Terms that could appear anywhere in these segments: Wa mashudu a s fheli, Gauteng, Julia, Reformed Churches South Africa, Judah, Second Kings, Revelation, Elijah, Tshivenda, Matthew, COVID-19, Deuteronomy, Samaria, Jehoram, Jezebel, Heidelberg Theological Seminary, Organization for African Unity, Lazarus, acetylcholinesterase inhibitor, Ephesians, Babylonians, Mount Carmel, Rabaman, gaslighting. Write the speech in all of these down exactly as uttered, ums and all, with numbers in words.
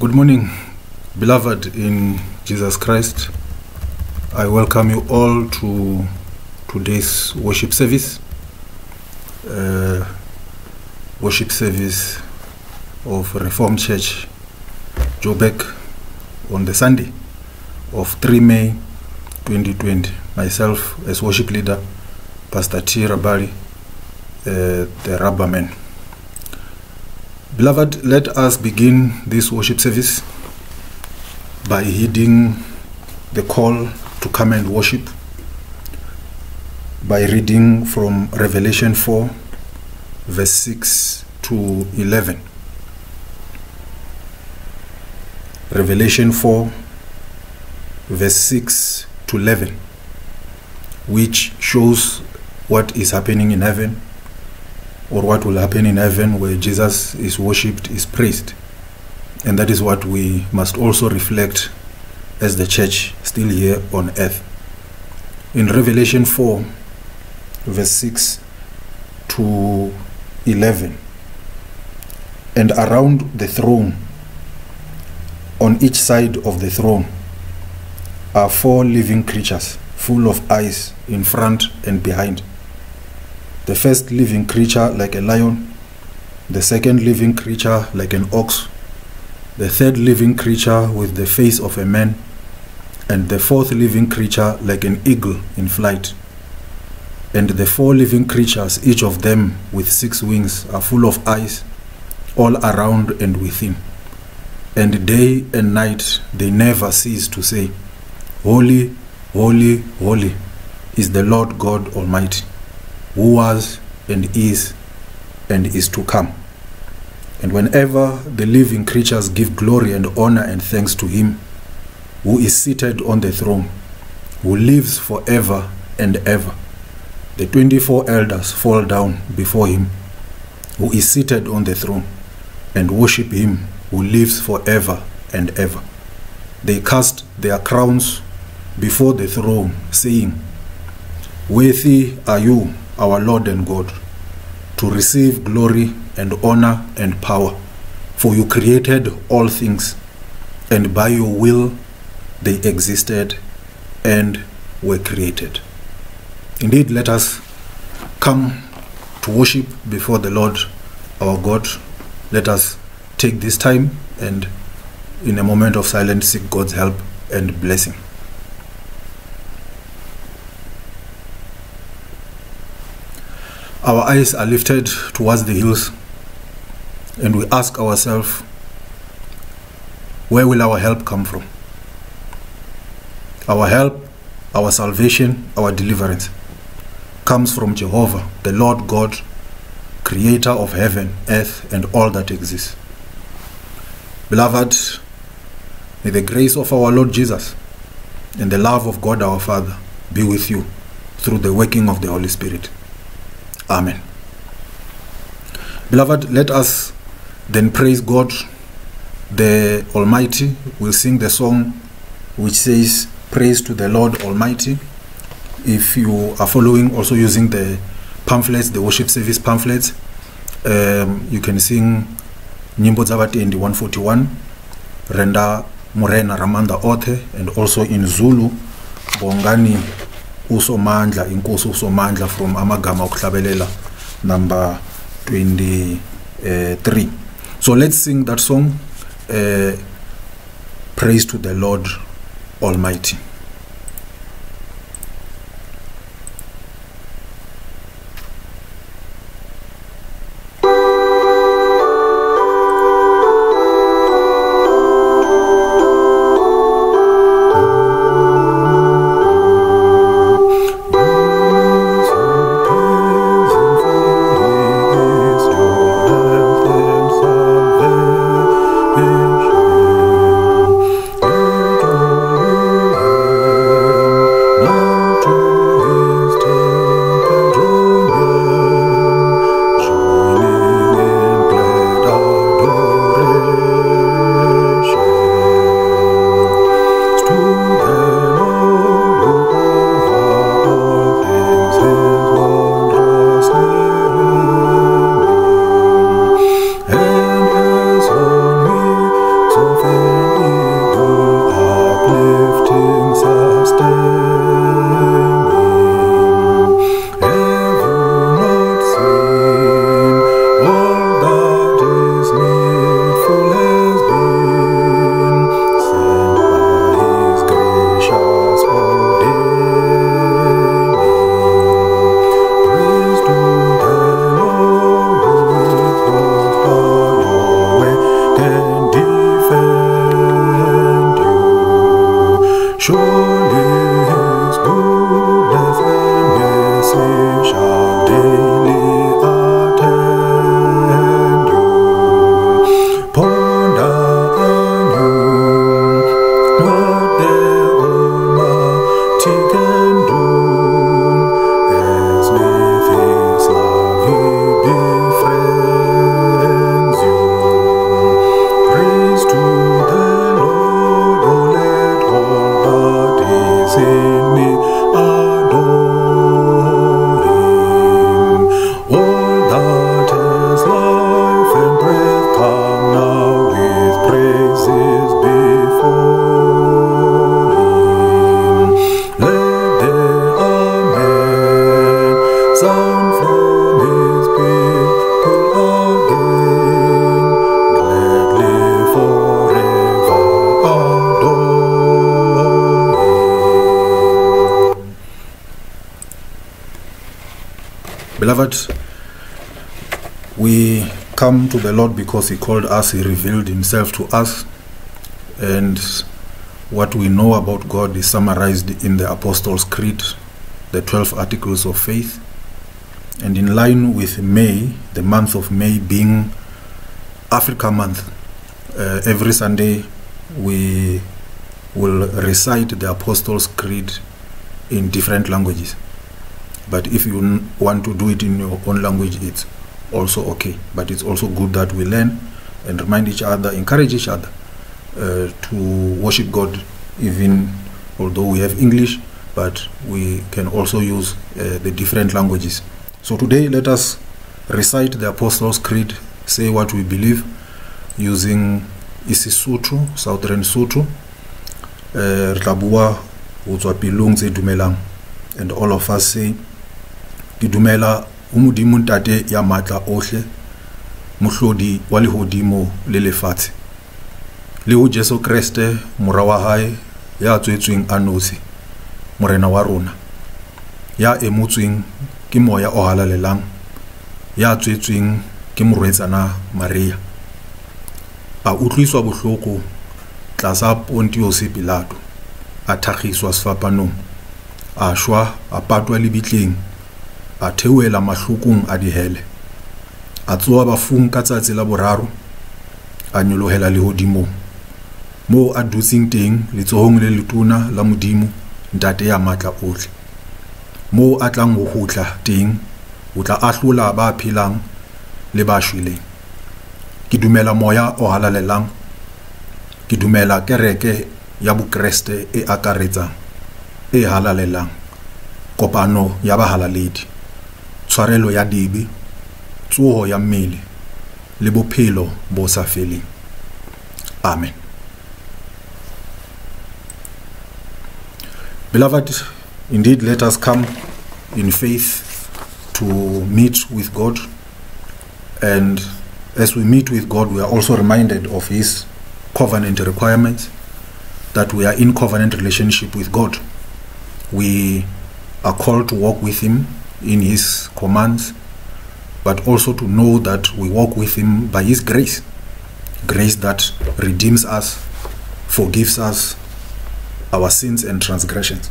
Good morning, beloved in Jesus Christ. I welcome you all to today's worship service. Uh, worship service of Reformed Church Joburg on the Sunday of three May twenty twenty. Myself as worship leader, Pastor T. Rabali, uh, the Rabaman. Beloved, let us begin this worship service by heeding the call to come and worship by reading from Revelation four, verse six to eleven. Revelation four, verse six to eleven, which shows what is happening in heaven, or what will happen in heaven where Jesus is worshipped, is praised. And that is what we must also reflect as the church still here on earth. In Revelation four, verse six to eleven, and around the throne, on each side of the throne, are four living creatures full of eyes in front and behind. The first living creature like a lion, the second living creature like an ox, the third living creature with the face of a man, and the fourth living creature like an eagle in flight. And the four living creatures, each of them with six wings, are full of eyes all around and within. And day and night they never cease to say, Holy, holy, holy is the Lord God Almighty, who was and is and is to come. And whenever the living creatures give glory and honor and thanks to him who is seated on the throne, who lives forever and ever, the twenty-four elders fall down before him who is seated on the throne and worship him who lives forever and ever. They cast their crowns before the throne, saying, Worthy are you, our Lord and God, to receive glory and honor and power, for you created all things, and by your will they existed and were created. Indeed, let us come to worship before the Lord our God. Let us take this time and in a moment of silence seek God's help and blessing. Our eyes are lifted towards the hills, and we ask ourselves, where will our help come from? Our help, our salvation, our deliverance comes from Jehovah, the Lord God, creator of heaven, earth, and all that exists. Beloved, may the grace of our Lord Jesus and the love of God our Father be with you through the working of the Holy Spirit. Amen. Beloved, let us then praise God the Almighty. We'll sing the song which says, Praise to the Lord Almighty. If you are following, also using the pamphlets, the worship service pamphlets, um, you can sing Nyimbo Zabatendi one forty-one, Renda Morena Ramanda Othe, and also in Zulu, Bongani Uso Mandla, Inkoso Uso Mandla from Amagama Oklabelela, number twenty-three. So let's sing that song, uh, Praise to the Lord Almighty. Thank you. Beloved, we come to the Lord because He called us, He revealed Himself to us, and what we know about God is summarized in the Apostles' Creed, the twelve Articles of Faith. And in line with May, the month of May being Africa Month, uh, every Sunday we will recite the Apostles' Creed in different languages. But if you want to do it in your own language, it's also okay. But it's also good that we learn and remind each other, encourage each other uh, to worship God, even although we have English, but we can also use uh, the different languages. So today, let us recite the Apostles' Creed, say what we believe, using isiSuthu, Southern Sotho, Rabua, Utswapilungze Dumelang. And all of us say, Kidumela umudimuntate yamata ohle, muhlodi walihodimo lelefati. Leo Jesu Kriste, murawahai, ya tuetwing anosi, morena warona. Ya emutwing Kimoya ohala lelang, ya tuetwing kimurezana Maria. A utliswa buhloko, tlasa Pontiosi Pilato, atakhiswa sfapanong. A shwa a patwa libitling, a tewela mahlukung a dihele, a tsoa bafung ka tsatsi la boraro, a nyolohela lehodimo, mo a dutsing teng letsohong le letona la Modimo ntate ya matla ohle, mo a tlang ho hutla teng o tla ahlola ba phelang le ba shweleng. Ke dumela moya o halalelang, ke dumela kereke ya Bokreste e akaretsang, e halalelang, kopano ya bahalaledi, tshwarelo ya dibe, tsoho ya mmele le bophelo bo sa feleng. Amen. Beloved, indeed, let us come in faith to meet with God, and as we meet with God, we are also reminded of His covenant requirements, that we are in covenant relationship with God. We are called to walk with Him in His commands, but also to know that we walk with Him by His grace. Grace that redeems us, forgives us our sins and transgressions.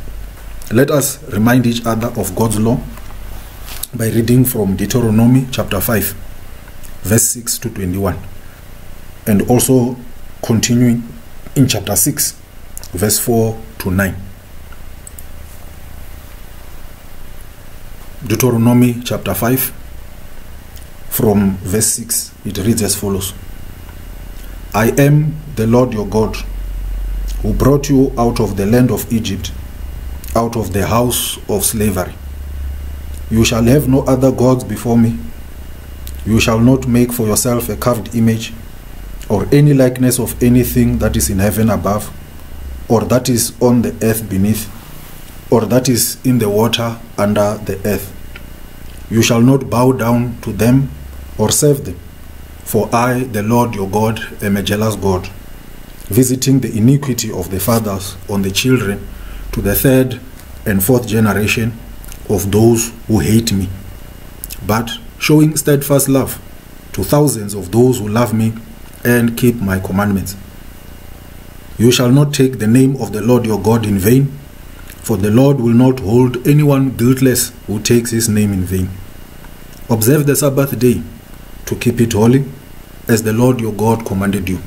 Let us remind each other of God's law by reading from Deuteronomy chapter five, verse six to twenty-one, and also continuing in chapter six, verse four to nine. Deuteronomy chapter five, from verse six, it reads as follows. I am the Lord your God, who brought you out of the land of Egypt, out of the house of slavery. You shall have no other gods before me. You shall not make for yourself a carved image, or any likeness of anything that is in heaven above, or that is on the earth beneath, or that is in the water under the earth. You shall not bow down to them or serve them, for I, the Lord your God, am a jealous God, visiting the iniquity of the fathers on the children to the third and fourth generation of those who hate me, but showing steadfast love to thousands of those who love me and keep my commandments. You shall not take the name of the Lord your God in vain, for the Lord will not hold anyone guiltless who takes his name in vain. Observe the Sabbath day to keep it holy, as the Lord your God commanded you.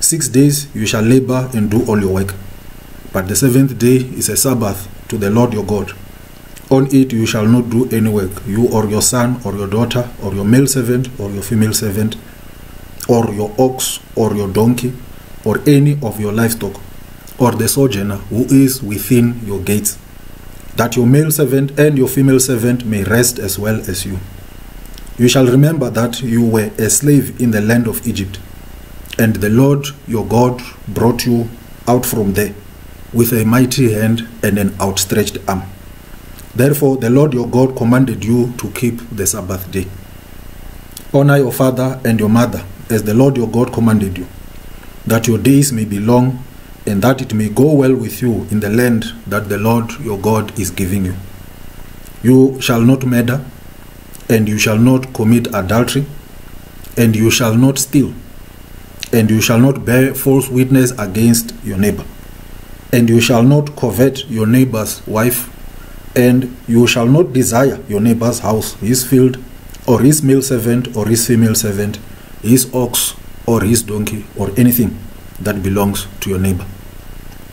Six days you shall labor and do all your work, but the seventh day is a Sabbath to the Lord your God. On it you shall not do any work, you or your son or your daughter or your male servant or your female servant or your ox or your donkey or any of your livestock, or the sojourner who is within your gates, that your male servant and your female servant may rest as well as you. You shall remember that you were a slave in the land of Egypt, and the Lord your God brought you out from there with a mighty hand and an outstretched arm. Therefore the Lord your God commanded you to keep the Sabbath day. Honor your father and your mother, as the Lord your God commanded you, that your days may be long, and that it may go well with you in the land that the Lord your God is giving you. You shall not murder, and you shall not commit adultery, and you shall not steal, and you shall not bear false witness against your neighbor, and you shall not covet your neighbor's wife, and you shall not desire your neighbor's house, his field, or his male servant, or his female servant, his ox, or his donkey, or anything that belongs to your neighbor.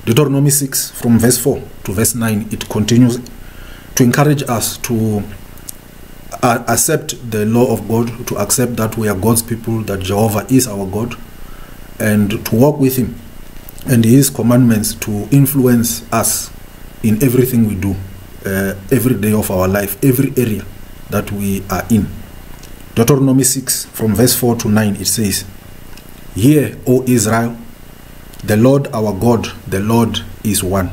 Deuteronomy six, from verse four to verse nine, it continues to encourage us to uh, accept the law of God, to accept that we are God's people, that Jehovah is our God, and to walk with him and his commandments to influence us in everything we do, uh, every day of our life, every area that we are in. Deuteronomy six, from verse four to nine, it says, "Hear, O Israel, the Lord our God, the Lord is one.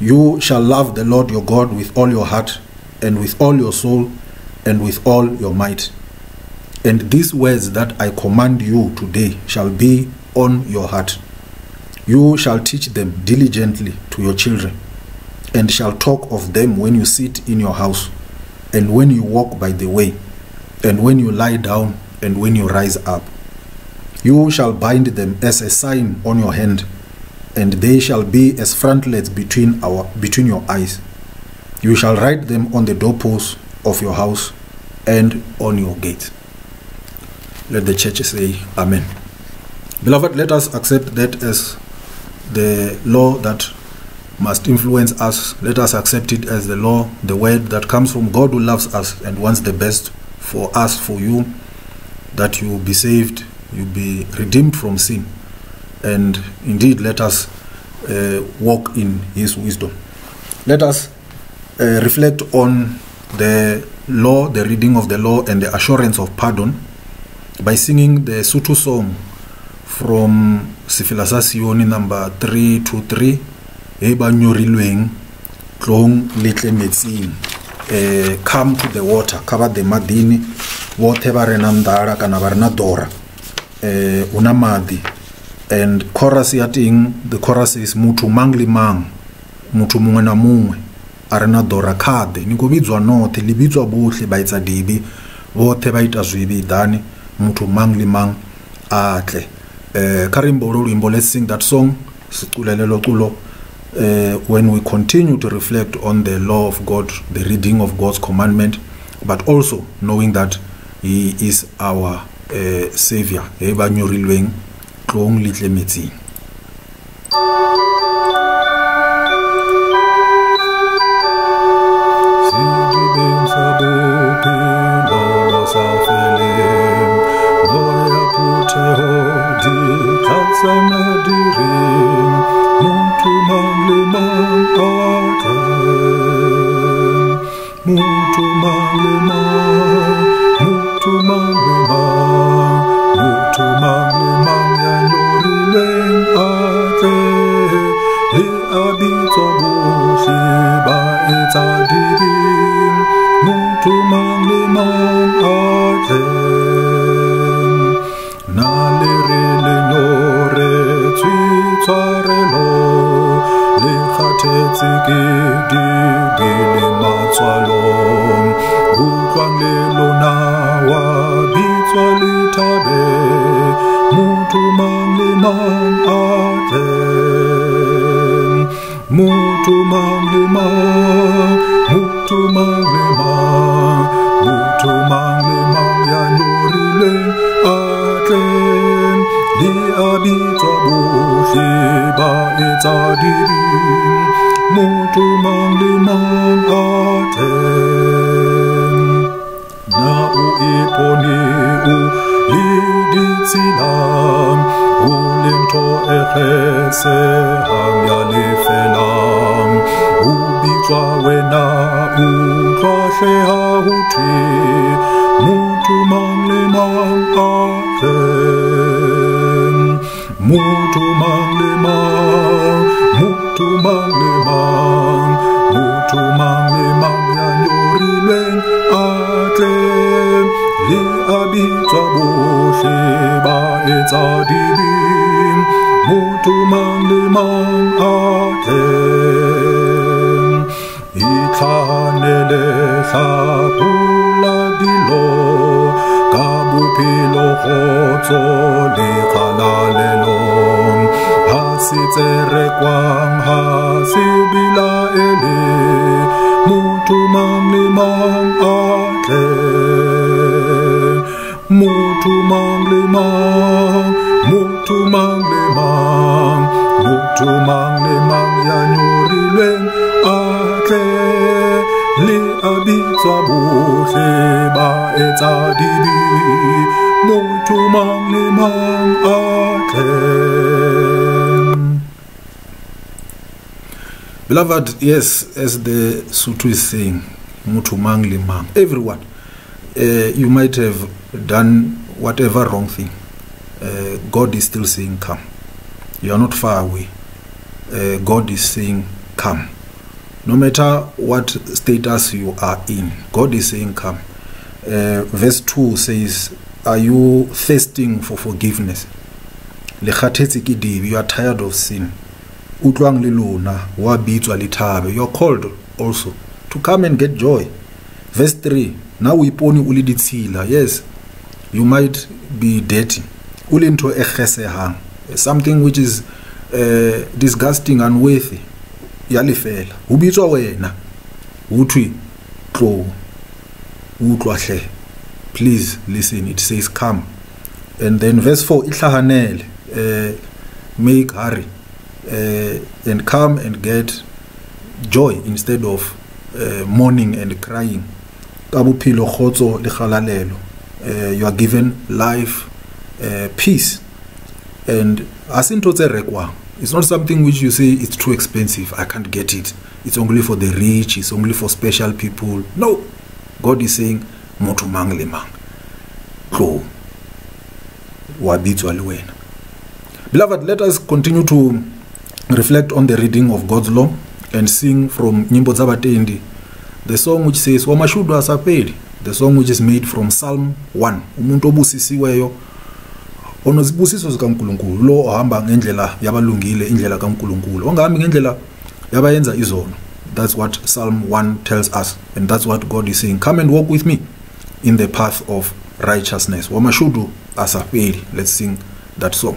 You shall love the Lord your God with all your heart, and with all your soul, and with all your might. And these words that I command you today shall be on your heart. You shall teach them diligently to your children, and shall talk of them when you sit in your house, and when you walk by the way, and when you lie down, and when you rise up. You shall bind them as a sign on your hand, and they shall be as frontlets between our between your eyes. You shall write them on the doorposts of your house and on your gate." Let the church say amen. Beloved, let us accept that as the law that must influence us. Let us accept it as the law, the word that comes from God who loves us and wants the best for us, for you, that you be saved, you be redeemed from sin. And indeed, let us uh, walk in his wisdom. Let us uh, reflect on the law, the reading of the law, and the assurance of pardon by singing the Sotho song from Sifilasasioni number three two three, Eba Nyorilweng, Klong Litle Metsin. Come to the water, cover the madini, whatever renandara kanavarna dora, unamadi. And chorus yating, the chorus is mutu mangli mang, mutu mungana mungwe, arena dora kade, nikubidzwa note, libidzwa buhle baitza dibi, wote baita zuibi dani, mutu mangli mang, atle. Karimbo rimbo, let's sing that song, sikulelelo kulo, when we continue to reflect on the law of God, the reading of God's commandment, but also knowing that he is our uh, Savior. Eba nyorilweng. Long little meeting. Ula Beloved, yes, as the Sotho is saying, mutu mang le mang, everyone, uh, you might have done whatever wrong thing. Uh, God is still saying, come. You are not far away. Uh, God is saying, come. No matter what status you are in, God is saying, come. Uh, verse two says, are you thirsting for forgiveness? You are tired of sin. You are called also to come and get joy. Verse three. Now we poni uli ditsila. Yes, you might be dirty. Ulinto ekhesehang. Something which is uh, disgusting and worthy. Yalifela. Ubitwa wena. Utwi tlo. Utwahle. Please listen. It says come. And then verse four. Itlahanel. Uh, make hurry. Uh, and come and get joy instead of uh, mourning and crying. Uh, you are given life, uh, peace. And it's not something which you say it's too expensive, I can't get it. It's only for the rich, it's only for special people. No, God is saying, Motu manglemang. Go. Beloved, let us continue to reflect on the reading of God's law and sing from Nyimbo Zabatendi, the song which says Wamashudu asapeli, the song which is made from Psalm one. Umuntu obusisiweyo onozibusiso zikaNkulunkulu lo ohamba ngendlela yabalungile indlela kaNkulunkulu ongahambi ngendlela yabayenza izono. That's what Psalm one tells us, and that's what God is saying, come and walk with me in the path of righteousness. Wamashudu asapeli. Let's sing that song.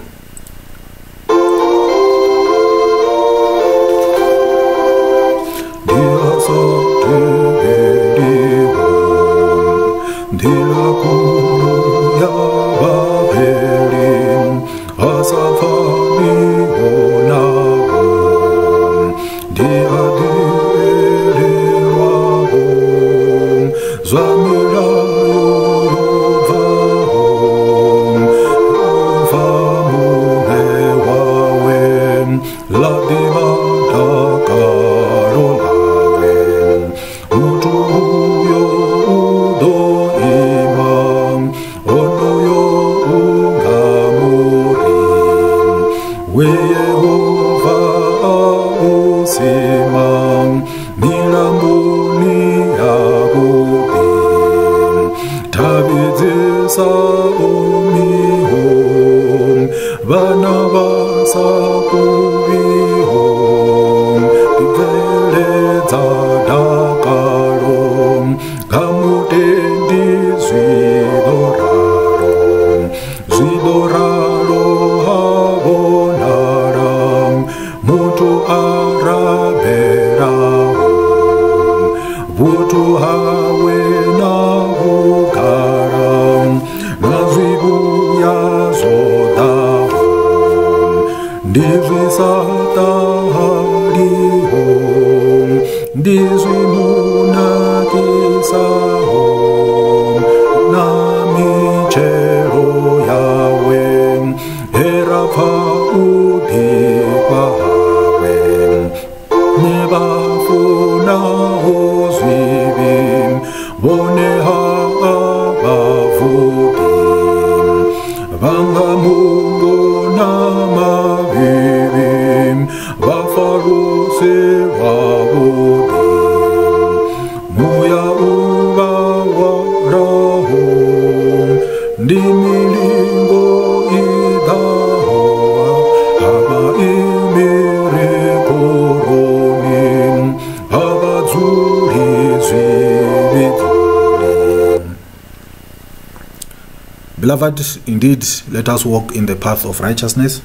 Beloved, indeed, let us walk in the path of righteousness.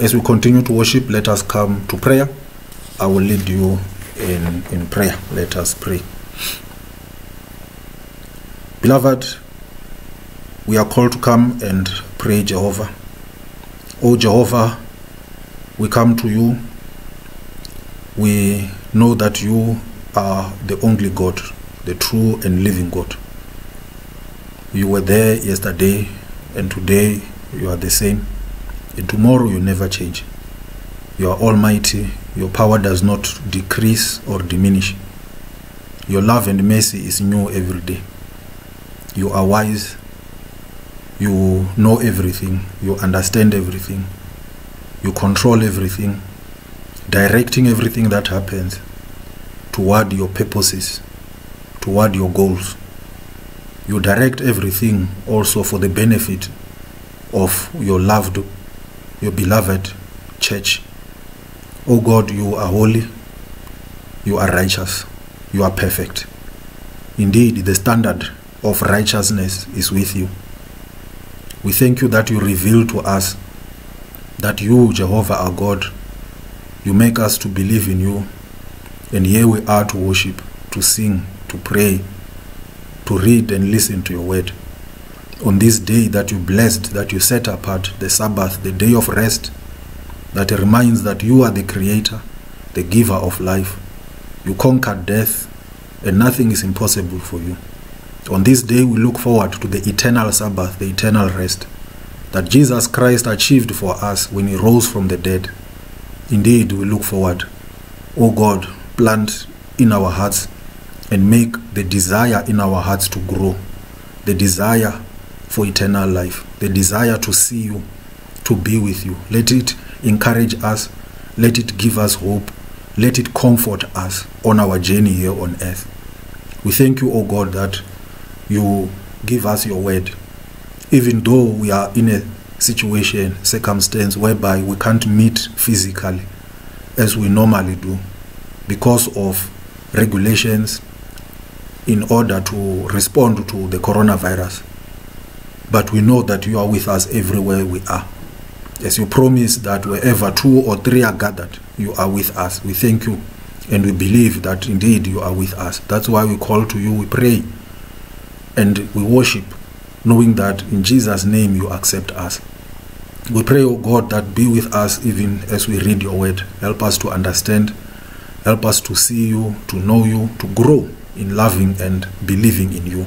As we continue to worship, let us come to prayer. I will lead you in, in prayer. Let us pray. Beloved, we are called to come and pray, Jehovah. O Jehovah, we come to you. We know that you are the only God, the true and living God. You were there yesterday, and today you are the same, and tomorrow you never change. You are almighty. Your power does not decrease or diminish. Your love and mercy is new every day. You are wise. You know everything. You understand everything. You control everything, directing everything that happens toward your purposes, toward your goals. You direct everything also for the benefit of your loved, your beloved church. O God, you are holy, you are righteous, you are perfect. Indeed, the standard of righteousness is with you. We thank you that you reveal to us that you, Jehovah, our God, you make us to believe in you. And here we are to worship, to sing, to pray, to read and listen to your word. On this day that you blessed, that you set apart, the Sabbath, the day of rest, that reminds that you are the creator, the giver of life. You conquered death, and nothing is impossible for you. On this day we look forward to the eternal Sabbath, the eternal rest, that Jesus Christ achieved for us when he rose from the dead. Indeed, we look forward. O God, plant in our hearts and make the desire in our hearts to grow, the desire for eternal life, the desire to see you, to be with you. Let it encourage us. Let it give us hope. Let it comfort us on our journey here on earth. We thank you, O God, that you give us your word. Even though we are in a situation, circumstance whereby we can't meet physically as we normally do because of regulations in order to respond to the coronavirus. But we know that you are with us everywhere we are. As you promise that wherever two or three are gathered, you are with us. We thank you and we believe that indeed you are with us. That's why we call to you, we pray and we worship, knowing that in Jesus' name you accept us. We pray, O God, that be with us even as we read your word. Help us to understand. Help us to see you, to know you, to grow in loving and believing in you.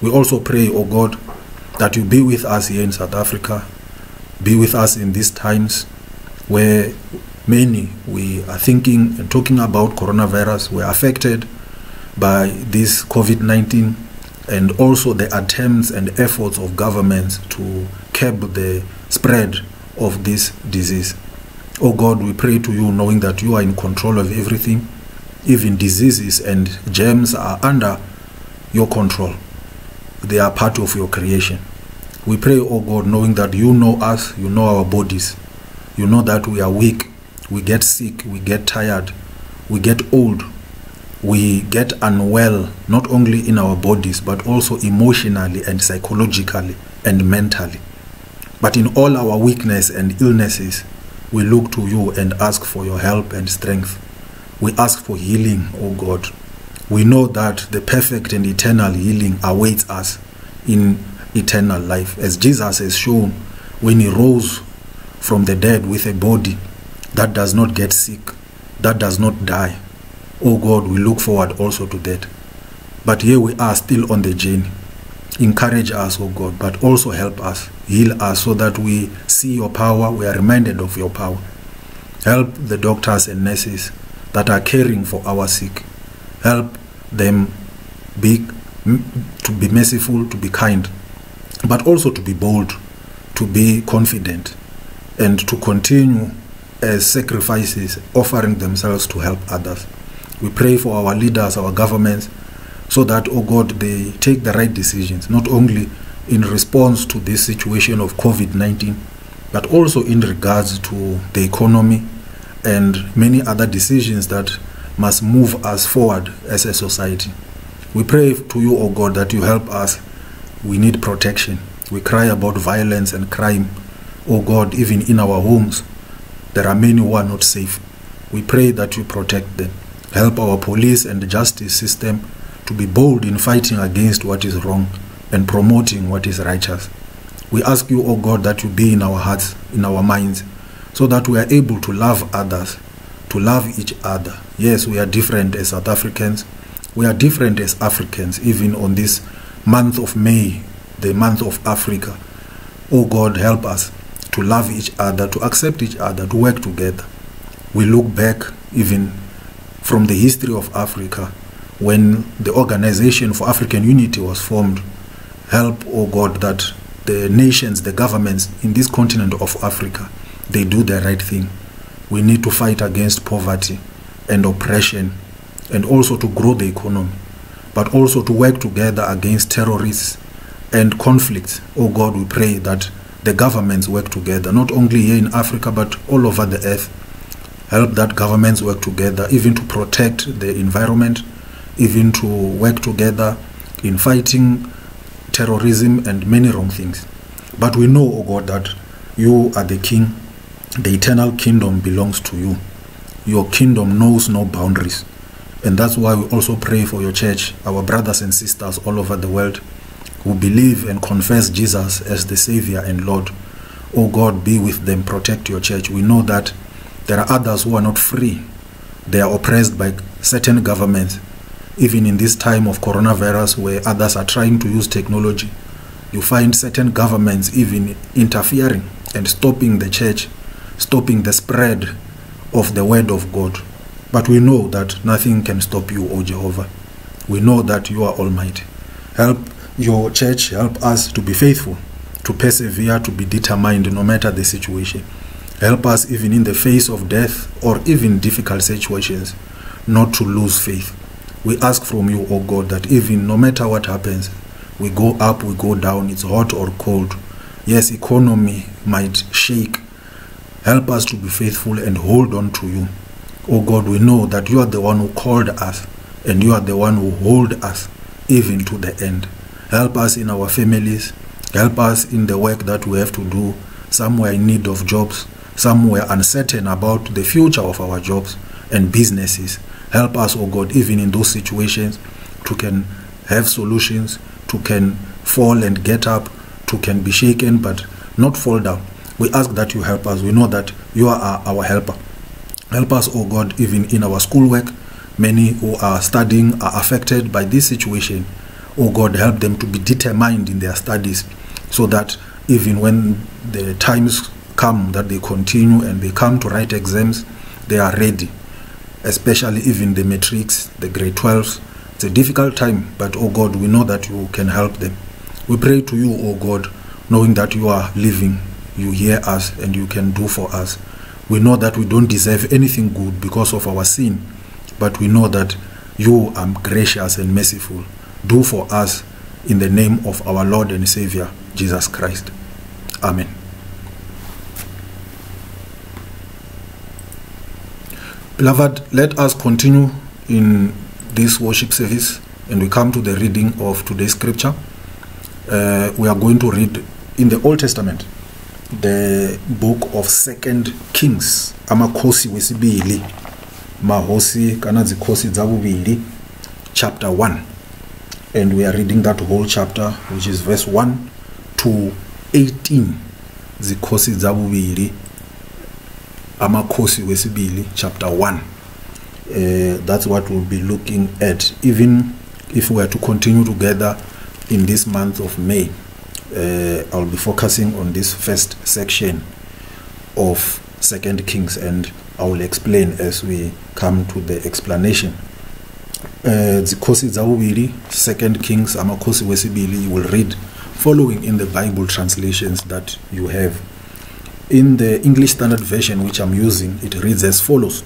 We also pray, O God, that you be with us here in South Africa. Be with us in these times where many we are thinking and talking about coronavirus. We are affected by this COVID nineteen and also the attempts and efforts of governments to curb the spread of this disease. Oh God, we pray to you knowing that you are in control of everything. Even diseases and germs are under your control. They are part of your creation. We pray, oh God, knowing that you know us, you know our bodies. You know that we are weak, we get sick, we get tired, we get old, we get unwell, not only in our bodies, but also emotionally and psychologically and mentally. But in all our weakness and illnesses, we look to you and ask for your help and strength. We ask for healing, O God. We know that the perfect and eternal healing awaits us in eternal life. As Jesus has shown when he rose from the dead with a body that does not get sick, that does not die. O God, we look forward also to that. But here we are still on the journey. Encourage us, O God, but also help us, heal us so that we see your power, we are reminded of your power. Help the doctors and nurses that are caring for our sick. Help them be, to be merciful, to be kind, but also to be bold, to be confident, and to continue as sacrifices, offering themselves to help others. We pray for our leaders, our governments, so that, oh God, they take the right decisions, not only in response to this situation of COVID nineteen, but also in regards to the economy and many other decisions that must move us forward as a society. We pray to you, oh God, that you help us. We need protection. We cry about violence and crime. Oh God, even in our homes, there are many who are not safe. We pray that you protect them. Help our police and the justice system to be bold in fighting against what is wrong and promoting what is righteous. We ask you, O God, that you be in our hearts, in our minds, so that we are able to love others, to love each other. Yes, we are different as South Africans. We are different as Africans, even on this month of May, the month of Africa. O God, help us to love each other, to accept each other, to work together. We look back even from the history of Africa, when the Organization for African Unity was formed. Help, O God, that the nations, the governments in this continent of Africa, they do the right thing. We need to fight against poverty and oppression, and also to grow the economy, but also to work together against terrorists and conflicts. Oh God, we pray that the governments work together, not only here in Africa, but all over the earth. Help that governments work together, even to protect the environment, even to work together in fighting terrorism and many wrong things. But we know, O God, that you are the King. The eternal kingdom belongs to you. Your kingdom knows no boundaries. And that's why we also pray for your church, our brothers and sisters all over the world who believe and confess Jesus as the Savior and Lord. O God, be with them. Protect your church. We know that there are others who are not free. They are oppressed by certain governments. Even in this time of coronavirus, where others are trying to use technology, you find certain governments even interfering and stopping the church, stopping the spread of the word of God. But we know that nothing can stop you, O Jehovah. We know that you are almighty. Help your church, help us to be faithful, to persevere, to be determined no matter the situation. Help us even in the face of death or even difficult situations not to lose faith. We ask from you, O God, that even no matter what happens, we go up, we go down, it's hot or cold. Yes, economy might shake. Help us to be faithful and hold on to you. O God, we know that you are the one who called us and you are the one who holds us even to the end. Help us in our families. Help us in the work that we have to do. Some were in need of jobs. Some were uncertain about the future of our jobs and businesses. Help us, O God, even in those situations, to can have solutions, to can fall and get up, to can be shaken but not fall down. We ask that you help us. We know that you are our helper. Help us, O God, even in our schoolwork. Many who are studying are affected by this situation. O God, help them to be determined in their studies so that even when the times come that they continue and they come to write exams, they are ready. Especially even the matrics, the grade twelves. It's a difficult time, but, oh God, we know that you can help them. We pray to you, oh God, knowing that you are living, you hear us, and you can do for us. We know that we don't deserve anything good because of our sin, but we know that you are gracious and merciful. Do for us in the name of our Lord and Savior, Jesus Christ. Amen. Beloved, let us continue in this worship service, and we come to the reading of today's scripture. Uh, we are going to read in the Old Testament, the book of Second Kings. Amakosi Wesibili, Mahosi Kanazi Kosi Zabubili, chapter one. And we are reading that whole chapter, which is verse one to eighteen. Zikosi Zabubili. Amakosi Wesibili, chapter one. Uh, that's what we'll be looking at, even if we are to continue together in this month of May. uh, I'll be focusing on this first section of Second Kings, and I will explain as we come to the explanation. Zikosi Zawubili, Second Kings, Amakosi Wesibili. You will read following in the Bible translations that you have. In the English Standard Version, which I'm using, it reads as follows.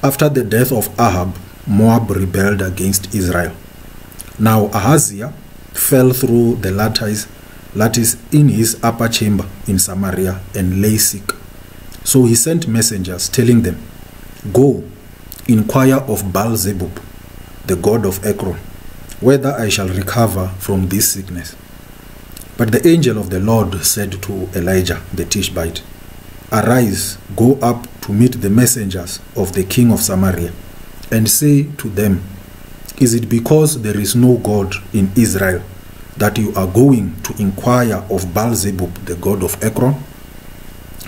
After the death of Ahab, Moab rebelled against Israel. Now Ahaziah fell through the lattice, lattice in his upper chamber in Samaria and lay sick. So he sent messengers telling them, "Go, inquire of Baalzebub, the god of Ekron, whether I shall recover from this sickness." But the angel of the Lord said to Elijah the Tishbite, "Arise, go up to meet the messengers of the king of Samaria, and say to them, is it because there is no God in Israel that you are going to inquire of Baalzebub, the god of Ekron?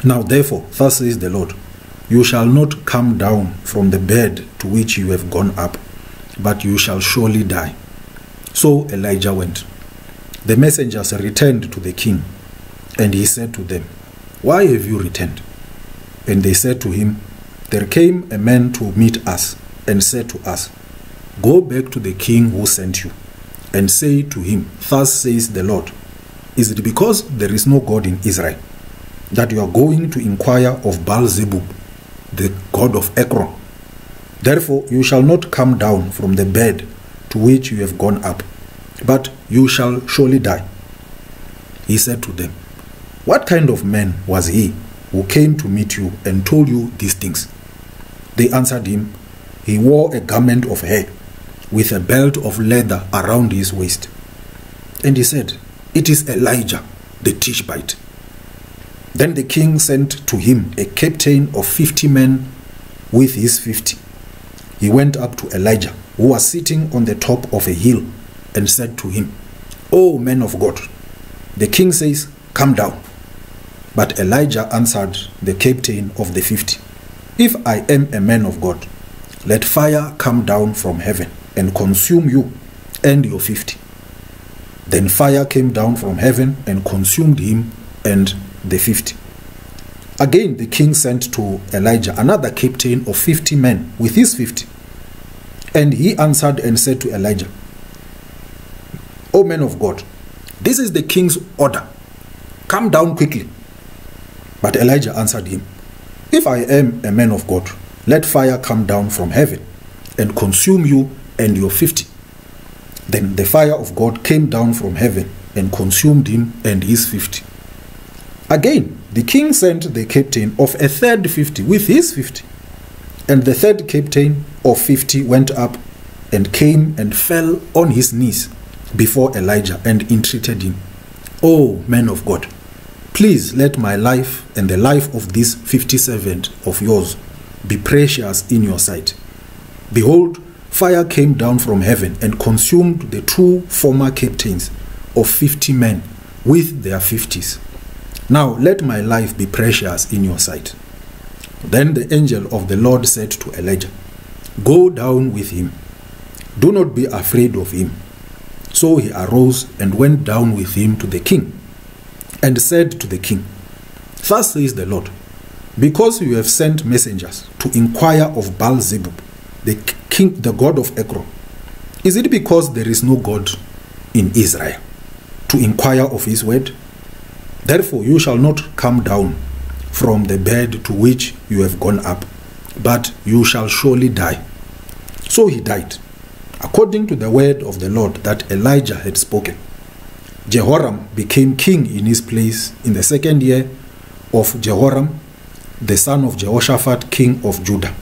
Now therefore, thus says the Lord, you shall not come down from the bed to which you have gone up, but you shall surely die." So Elijah went. The messengers returned to the king, and he said to them, "Why have you returned?" And they said to him, "There came a man to meet us, and said to us, go back to the king who sent you, and say to him, thus says the Lord, is it because there is no God in Israel that you are going to inquire of Baalzebub, the god of Ekron? Therefore you shall not come down from the bed to which you have gone up, but you shall surely die." He said to them, "What kind of man was he who came to meet you and told you these things?" They answered him, "He wore a garment of hair with a belt of leather around his waist." And he said, "It is Elijah the Tishbite." Then the king sent to him a captain of fifty men with his fifty. He went up to Elijah, who was sitting on the top of a hill, and said to him, "O man of God, the king says, come down." But Elijah answered the captain of the fifty, "If I am a man of God, let fire come down from heaven and consume you and your fifty." Then fire came down from heaven and consumed him and the fifty. Again the king sent to Elijah another captain of fifty men with his fifty. And he answered and said to Elijah, "O man of God, this is the king's order. Come down quickly." But Elijah answered him, "If I am a man of God, let fire come down from heaven and consume you and your fifty." Then the fire of God came down from heaven and consumed him and his fifty. Again, the king sent the captain of a third fifty with his fifty. And the third captain of fifty went up and came and fell on his knees before Elijah and entreated him, "O man of God, please let my life and the life of this fifty servant of yours be precious in your sight. Behold, fire came down from heaven and consumed the two former captains of fifty men with their fifties. Now let my life be precious in your sight." Then the angel of the Lord said to Elijah, "Go down with him. Do not be afraid of him." So he arose and went down with him to the king, and said to the king, "Thus says the Lord, because you have sent messengers to inquire of Baalzebub, the king, the god of Ekron, is it because there is no God in Israel to inquire of his word? Therefore you shall not come down from the bed to which you have gone up, but you shall surely die." So he died, according to the word of the Lord that Elijah had spoken. Jehoram became king in his place in the second year of Jehoram, the son of Jehoshaphat, king of Judah,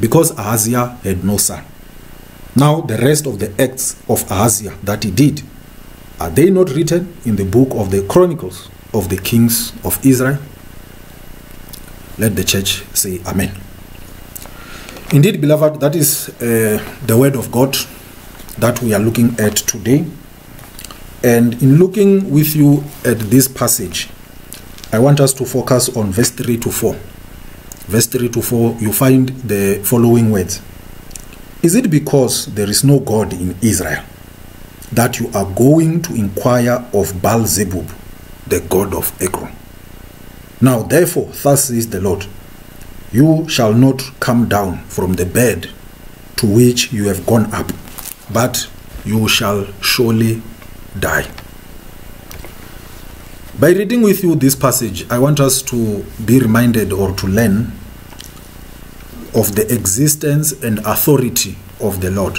because Ahaziah had no son. Now the rest of the acts of Ahaziah that he did, are they not written in the book of the Chronicles of the kings of Israel? Let the church say amen. Indeed, beloved, that is uh, the word of God that we are looking at today. And in looking with you at this passage, I want us to focus on verse three to four. Verse three to four, you find the following words. Is it because there is no God in Israel that you are going to inquire of Baalzebub, the god of Ekron? Now therefore, thus says the Lord, you shall not come down from the bed to which you have gone up, but you shall surely die. By reading with you this passage, I want us to be reminded or to learn of the existence and authority of the Lord,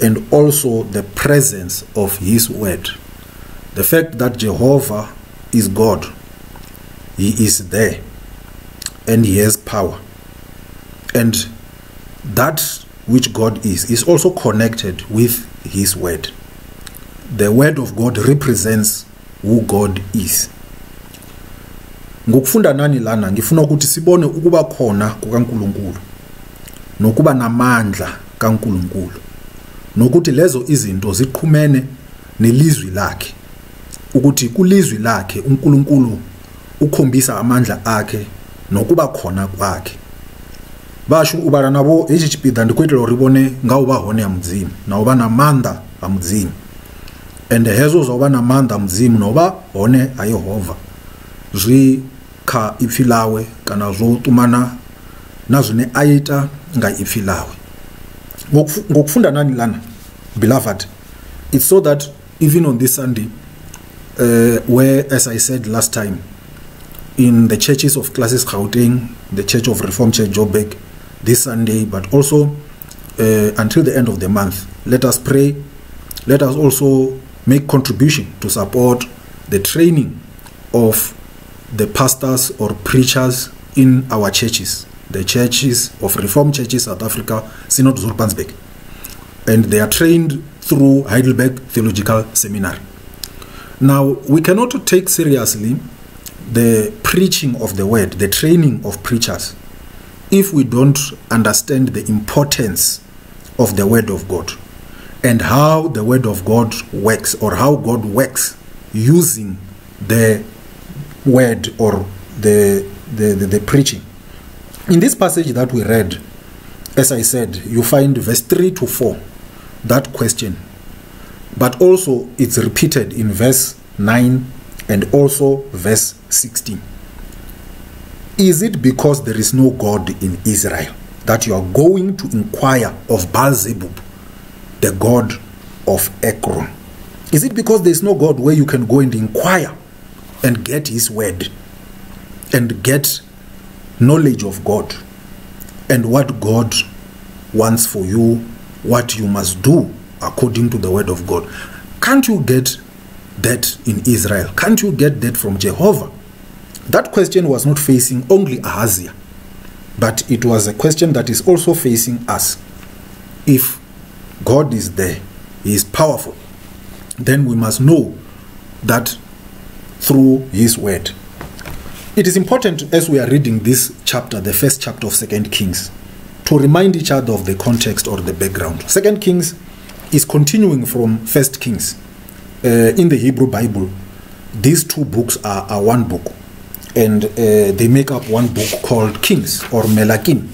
and also the presence of his word. The fact that Jehovah is God, he is there, and he has power. And that which God is, is also connected with his word. the word of God represents who God is. Ngokufunda nani lana ngifuna ukuthi sibone ukuba khona kukaNkuluNkulu nokuba namandla kaNkuluNkulu nokuthi lezo izinto ziqhumene nelizwi lakhe ukuthi kulizwi lakhe uNkuluNkulu ukhombisa amandla akhe nokuba khona kwakhe. Basho ubara nabo ezichipida ndikwetela uribone ngauba hone amdzimu na uba namandla amdzimu ende hezo zoba namandla amdzimu noba hone a Yehova zwi kha ipfilawe kana zwo tumana na zwine ayita nga ipfilawe. Ngokufunda nani lana beloved, it's so that even on this Sunday uh, where, as I said last time, in the churches of Classes Gauteng, the Church of Reformed Church Joburg this Sunday, but also uh, until the end of the month, let us pray. Let us also make contribution to support the training of the pastors or preachers in our churches, the churches of Reformed Churches South Africa, Synod Soutpansberg, and they are trained through Heidelberg Theological Seminary. Now, we cannot take seriously the preaching of the word, the training of preachers, if we don't understand the importance of the word of God and how the word of God works, or how God works using the word or the the, the the preaching. In this passage that we read, as I said, you find verse three to four, that question, but also it's repeated in verse nine and also verse sixteen. Is it because there is no God in Israel that you are going to inquire of Baalzebub, the god of Ekron? Is it because there is no God where you can go and inquire and get his word and get knowledge of God and what God wants for you, what you must do according to the word of God? Can't you get that in Israel? Can't you get that from Jehovah? That question was not facing only Ahaziah, but it was a question that is also facing us. If God is there, he is powerful, then we must know that through his word. It is important, as we are reading this chapter, the first chapter of Second Kings, to remind each other of the context or the background. Second Kings is continuing from First Kings. Uh, in the Hebrew Bible, these two books are, are one book, and uh, they make up one book called Kings or Melakim,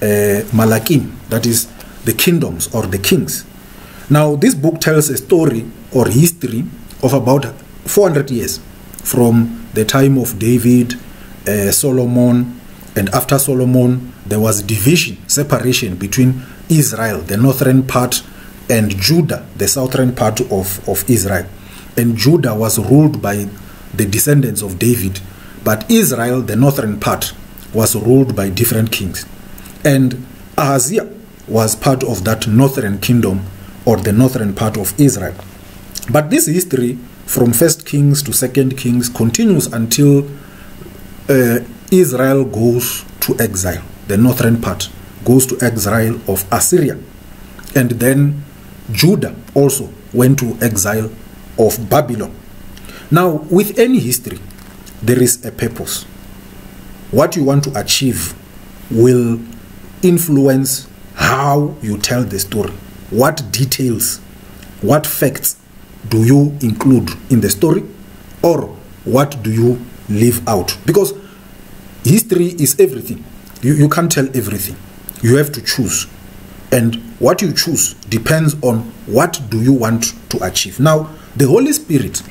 uh, Malakim, that is the kingdoms or the kings. Now, this book tells a story or history of about four hundred years, from the time of David, uh, Solomon, and after Solomon there was division, separation between Israel, the northern part, and Judah, the southern part of, of Israel. And Judah was ruled by the descendants of David, but Israel, the northern part, was ruled by different kings. And Ahaziah was part of that northern kingdom or the northern part of Israel. But this history from First Kings to Second Kings continues until uh, Israel goes to exile. The northern part goes to exile of Assyria. And then Judah also went to exile of Babylon. Now, with any history, there is a purpose. What you want to achieve will influence how you tell the story. What details, what facts do you include in the story, or what do you leave out? Because history is everything. You, you can't tell everything. You have to choose. And what you choose depends on what do you want to achieve. Now, the Holy Spirit,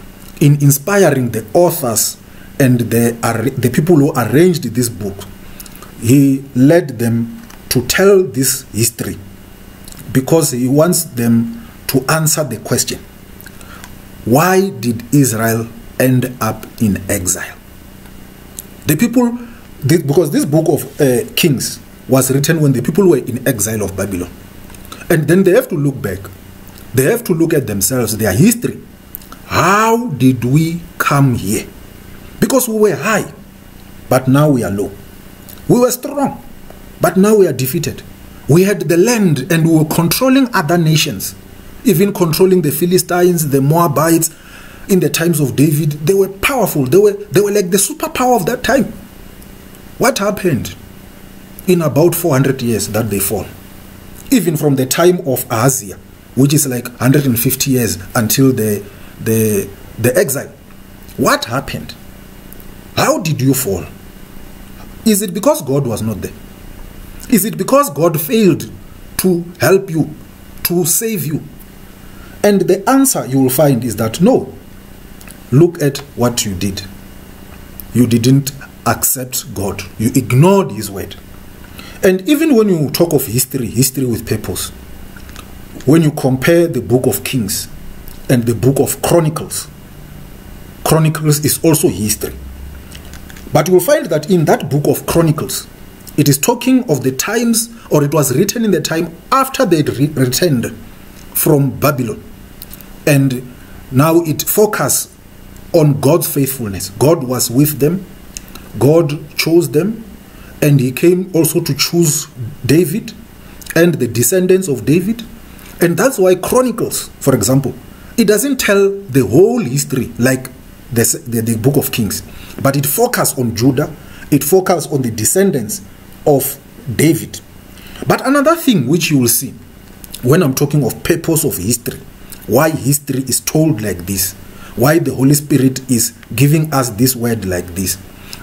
in inspiring the authors and the, the people who arranged this book, he led them to tell this history because he wants them to answer the question, why did Israel end up in exile? The people, because this book of uh, Kings was written when the people were in exile of Babylon. And then they have to look back. They have to look at themselves, their history. How did we come here? Because we were high, but now we are low. We were strong, but now we are defeated. We had the land and we were controlling other nations, even controlling the Philistines, the Moabites. In the times of David, they were powerful. They were, they were like the superpower of that time. What happened? In about four hundred years that they fall. Even from the time of Ahaziah, which is like one hundred fifty years until the, the, the exile. What happened? How did you fall? Is it because God was not there? Is it because God failed to help you, to save you? And the answer you will find is that no. Look at what you did. You didn't accept God. You ignored his word. And even when you talk of history, history with purpose, when you compare the book of Kings and the book of Chronicles, Chronicles is also history. But you will find that in that book of Chronicles, it is talking of the times, or it was written in the time after they had re returned from Babylon. And now it focuses on God's faithfulness. God was with them. God chose them. And he came also to choose David and the descendants of David. And that's why Chronicles, for example, it doesn't tell the whole history like the, the, the book of Kings. But it focuses on Judah. It focuses on the descendants of David. But another thing which you will see when I'm talking of purpose of history, why history is told like this, why the Holy Spirit is giving us this word like this,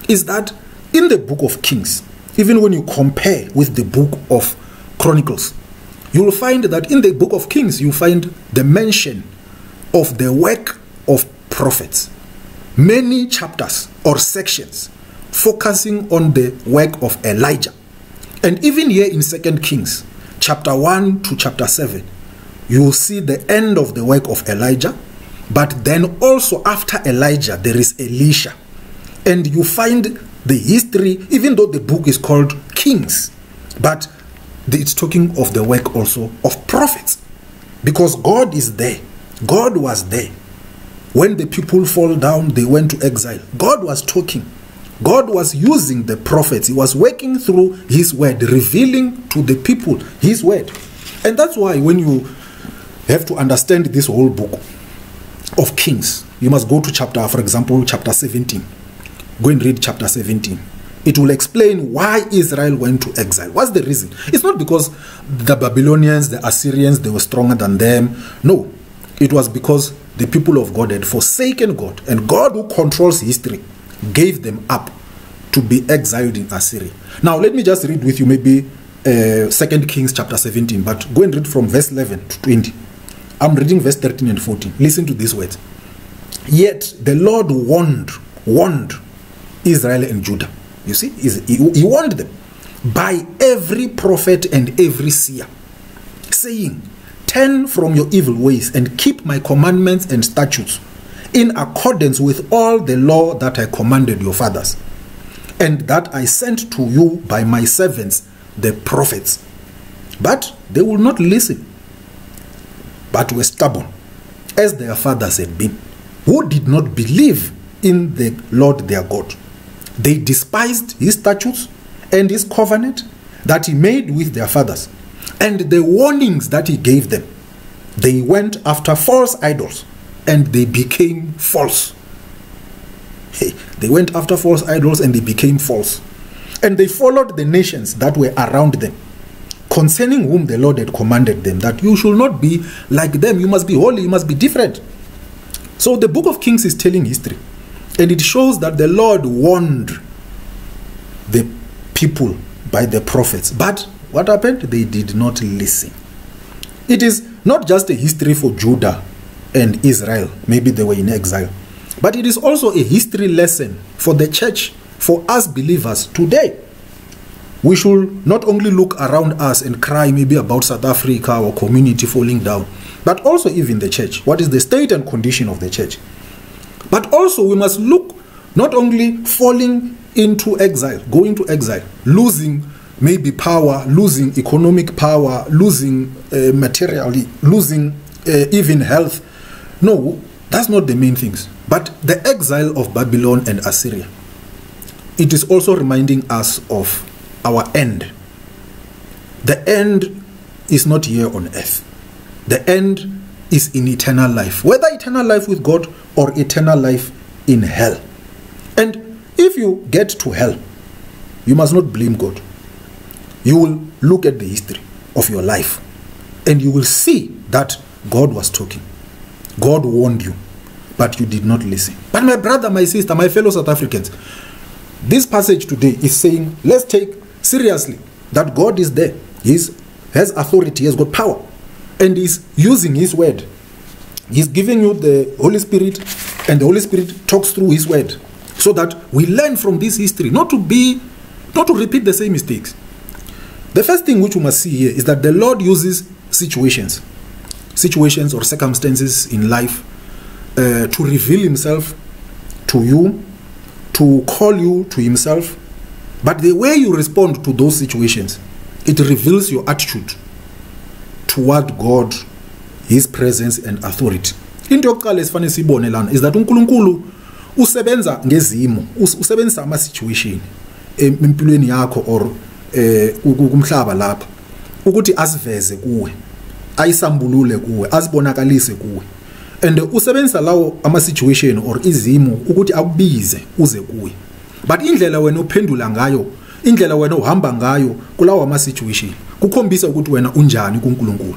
is that in the book of Kings, even when you compare with the book of Chronicles, you will find that in the book of Kings, you find the mention of the work of prophets. Many chapters or sections focusing on the work of Elijah. And even here in Second Kings, chapter one to chapter seven, you will see the end of the work of Elijah. But then also after Elijah, there is Elisha. And you find the history, even though the book is called Kings, but it's talking of the work also of prophets. Because God is there. God was there. When the people fall down, they went to exile. God was talking. God was using the prophets. He was working through his word, revealing to the people his word. And that's why when you have to understand this whole book of Kings, you must go to chapter, for example, chapter seventeen. Go and read chapter seventeen. It will explain why Israel went to exile. What's the reason? It's not because the Babylonians, the Assyrians, they were stronger than them. No. It was because the people of God had forsaken God. And God, who controls history, gave them up to be exiled in Assyria. Now, let me just read with you maybe uh, Second Kings chapter seventeen. But go and read from verse eleven to twenty. I'm reading verse thirteen and fourteen. Listen to these words. Yet the Lord warned, warned Israel and Judah. You see, he warned them by every prophet and every seer, saying, turn from your evil ways and keep my commandments and statutes in accordance with all the law that I commanded your fathers, and that I sent to you by my servants, the prophets. But they will not listen, but were stubborn, as their fathers had been, who did not believe in the Lord their God. They despised his statutes and his covenant that he made with their fathers, and the warnings that he gave them. They went after false idols, and they became false. Hey, they went after false idols and they became false. And they followed the nations that were around them, concerning whom the Lord had commanded them, that you should not be like them. You must be holy. You must be different. So the book of Kings is telling history. And it shows that the Lord warned the people by the prophets. But what happened? They did not listen. It is not just a history for Judah and Israel. Maybe they were in exile. But it is also a history lesson for the church, for us believers today. We should not only look around us and cry maybe about South Africa, our community falling down, but also even the church. What is the state and condition of the church? But also we must look not only falling into exile, going to exile, losing maybe power, losing economic power, losing uh, materially, losing uh, even health. No, that's not the main things. But the exile of Babylon and Assyria, it is also reminding us of our end. The end is not here on earth. The end is in eternal life, whether eternal life with God or eternal life in hell. And if you get to hell, you must not blame God. You will look at the history of your life and you will see that God was talking. God warned you, but you did not listen. But my brother, my sister, my fellow South Africans, this passage today is saying, let's take seriously that God is there. He has authority, he has got power, and he's using his word. He's giving you the Holy Spirit, and the Holy Spirit talks through his word, so that we learn from this history, not to be, not to repeat the same mistakes. The first thing which we must see here is that the Lord uses situations, situations or circumstances in life uh, to reveal himself to you, to call you to himself. But the way you respond to those situations, it reveals your attitude toward God, his presence and authority. Into yokuqala esifanele sibone lana is that uNkulunkulu usebenza ngezimo, usebenza ama situation empilweni yakho or kumhlaba lapha ukuthi asiveze kuwe, ayisambulule kuwe, asibonakalise kuwe. And usebenza lawo ama situation or izimo ukuthi akubize uze kuwe. But indlela wena uphendula ngayo, indlela wena uhamba ngayo kulawo ama situation kukhombisa ukuthi wena unjani kuNkulunkulu.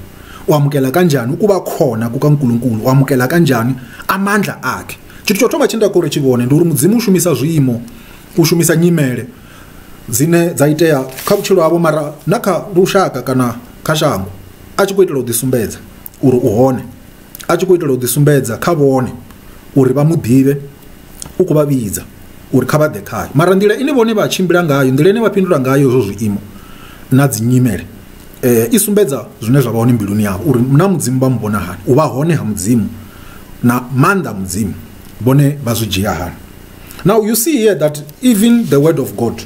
Wamukela kanjani ukuba khona kukaNkulunkulu, wamukela kanjani amandla akhe. Tshithu thoma tshinda kore tshivone ndi uri mudzimu u shumisa zwiimo, u shumisa nyimele dzine dza itea kha vhutshilo havho mara na kha lushaka kana kha shango, a tshi khou itela u ḓisumbedza uri u hone, a tshi khou itela u ḓisumbedza kha vhone uri vha muḓivhe, u khou vha vhidza uri kha vha ḓe khayo. Mara ndila ine vhone vha tshimbila ngayo, ndila ine vha pindula ngayo zwo zwiimo na dzi nyimele eh isumbedza zwine zwa vha hone mbiluni yavho uri na mudzimu vha mbona hani, u vha hone ha mudzimu na manda mudzimu bone vha zwi dzhia hani. Now you see here that even the word of God,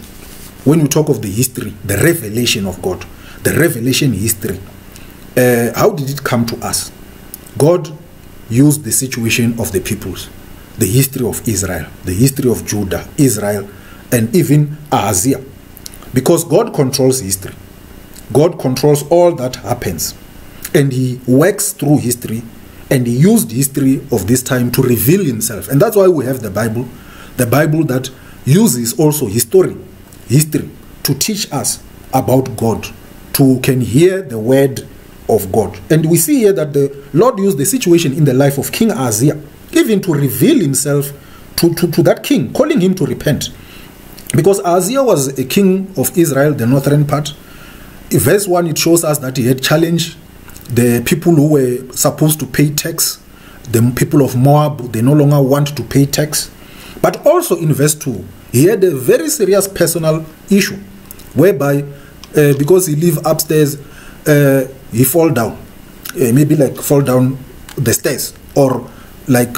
when you talk of the history, the revelation of God, the revelation history, uh, how did it come to us? God used the situation of the peoples, the history of Israel, the history of Judah, Israel, and even Ahaziah, because God controls history. God controls all that happens, and he works through history, and he used history of this time to reveal himself. And that's why we have the Bible, the Bible that uses also history, history to teach us about God, to can hear the word of God. And we see here that the Lord used the situation in the life of King Ahaziah, even to reveal himself to, to, to that king, calling him to repent. Because Ahaziah was a king of Israel, the northern part. In verse one, it shows us that he had challenged the people who were supposed to pay tax. The people of Moab, they no longer want to pay tax. But also in verse two, he had a very serious personal issue, whereby uh, because he lived upstairs, uh, he fall down, uh, maybe like fall down the stairs, or like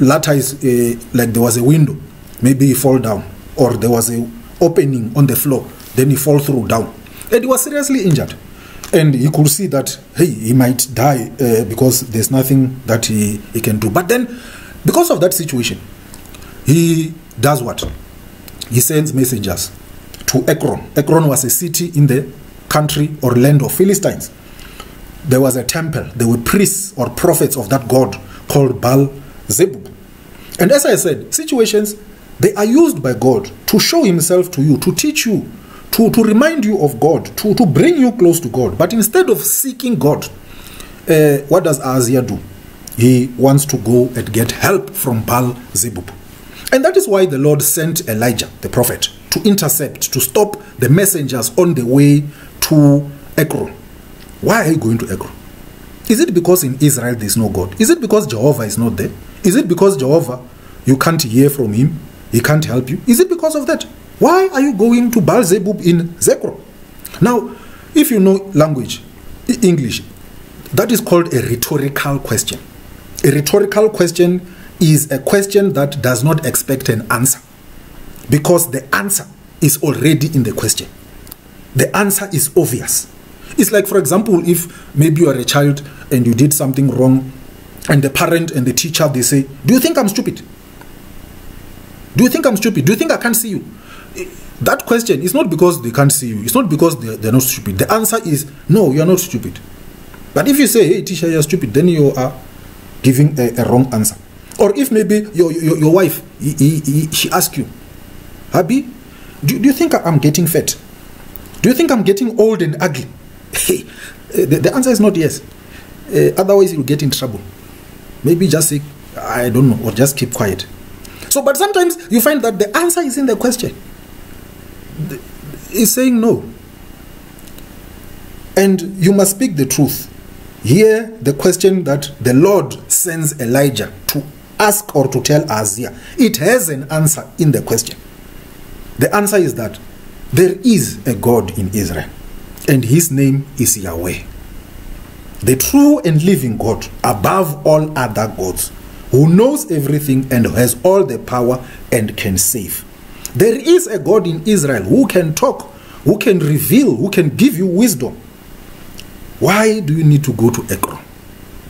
latter is uh, like there was a window, maybe he fall down, or there was an opening on the floor, then he fall through down. And he was seriously injured, and he could see that, hey, he might die uh, because there's nothing that he, he can do. But then, because of that situation, he does what? He sends messengers to Ekron. Ekron was a city in the country or land of Philistines. There was a temple. There were priests or prophets of that god called Baalzebub. And as I said, situations, they are used by God to show himself to you, to teach you, To, to remind you of God, to, to bring you close to God. But instead of seeking God, uh, what does Ahaziah do? He wants to go and get help from Baal-zebub. And that is why the Lord sent Elijah, the prophet, to intercept, to stop the messengers on the way to Ekron. Why are you going to Ekron? Is it because in Israel there is no God? Is it because Jehovah is not there? Is it because Jehovah, you can't hear from him? He can't help you? Is it because of that? Why are you going to Baal-zebub in Zekro? Now, if you know language, English, that is called a rhetorical question. A rhetorical question is a question that does not expect an answer, because the answer is already in the question. The answer is obvious. It's like, for example, if maybe you are a child and you did something wrong, and the parent and the teacher, they say, do you think I'm stupid? Do you think I'm stupid? Do you think I can't see you? That question is not because they can't see you. It's not because they're, they're not stupid. The answer is, no, you're not stupid. But if you say, hey, teacher, you're stupid, then you are giving a, a wrong answer. Or if maybe your, your, your wife, he, he, he, she asks you, Habi, do, do you think I'm getting fat? Do you think I'm getting old and ugly? Hey, the, the answer is not yes. Uh, otherwise, you'll get in trouble. Maybe just say, I don't know, or just keep quiet. So, but sometimes you find that the answer is in the question. It's saying no. And you must speak the truth. Here, the question that the Lord sends Elijah to ask or to tell Ahaziah, it has an answer in the question. The answer is that there is a God in Israel, and his name is Yahweh, the true and living God above all other gods, who knows everything and has all the power and can save. There is a God in Israel who can talk, who can reveal, who can give you wisdom. Why do you need to go to Ekron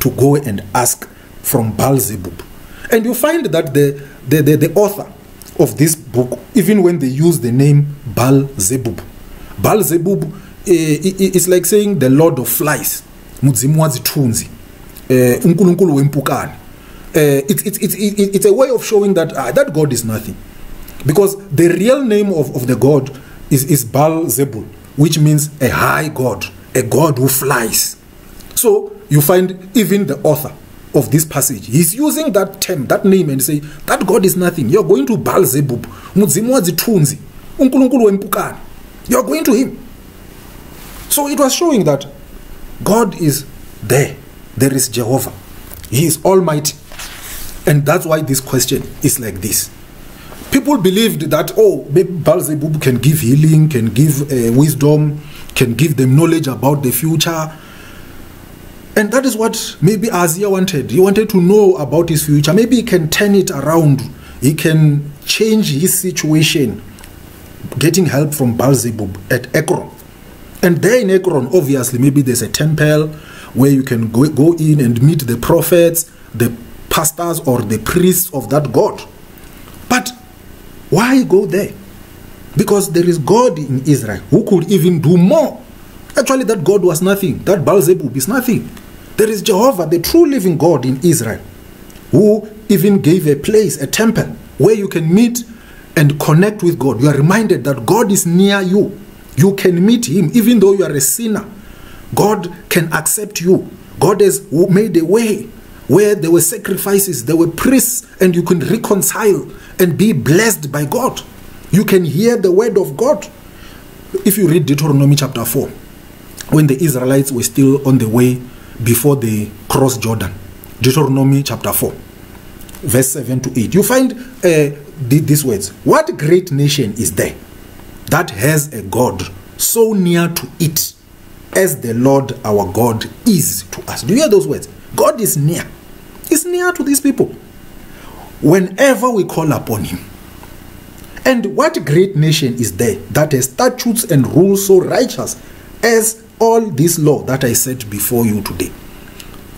to go and ask from Baalzebub? And you find that the, the, the, the author of this book, even when they use the name Baalzebub, Baalzebub uh, is like saying the Lord of Flies, Mudzimu wazitunzi, unkulunkulu wempukani. Uh, it's, it's, it's, it's a way of showing that uh, that God is nothing. Because the real name of, of the God is, is Baal-zebul, which means a high God, a God who flies. So you find even the author of this passage, he's using that term, that name, and say, that God is nothing. You're going to Baal-zebub, mudzimu wazitunzi, unkulunkulu wempukani. You're going to him. So it was showing that God is there. There is Jehovah. He is almighty. And that's why this question is like this. People believed that, oh, maybe Baalzebub can give healing, can give uh, wisdom, can give them knowledge about the future. And that is what maybe Ahaziah wanted. He wanted to know about his future. Maybe he can turn it around. He can change his situation, getting help from Baalzebub at Ekron. And there in Ekron, obviously, maybe there's a temple where you can go, go in and meet the prophets, the pastors or the priests of that God. But why go there? Because there is God in Israel who could even do more. Actually, that God was nothing. That Baal-zebub is nothing. There is Jehovah, the true living God in Israel, who even gave a place, a temple, where you can meet and connect with God. You are reminded that God is near you. You can meet him, even though you are a sinner. God can accept you. God has made a way where there were sacrifices, there were priests, and you can reconcile and be blessed by God. You can hear the word of God. If you read Deuteronomy chapter four, when the Israelites were still on the way before they crossed Jordan, Deuteronomy chapter four, verse seven to eight, you find uh, these words. What great nation is there that has a God so near to it as the Lord our God is to us? Do you hear those words? God is near. It's near to these people whenever we call upon him. And what great nation is there that has statutes and rules so righteous as all this law that I set before you today?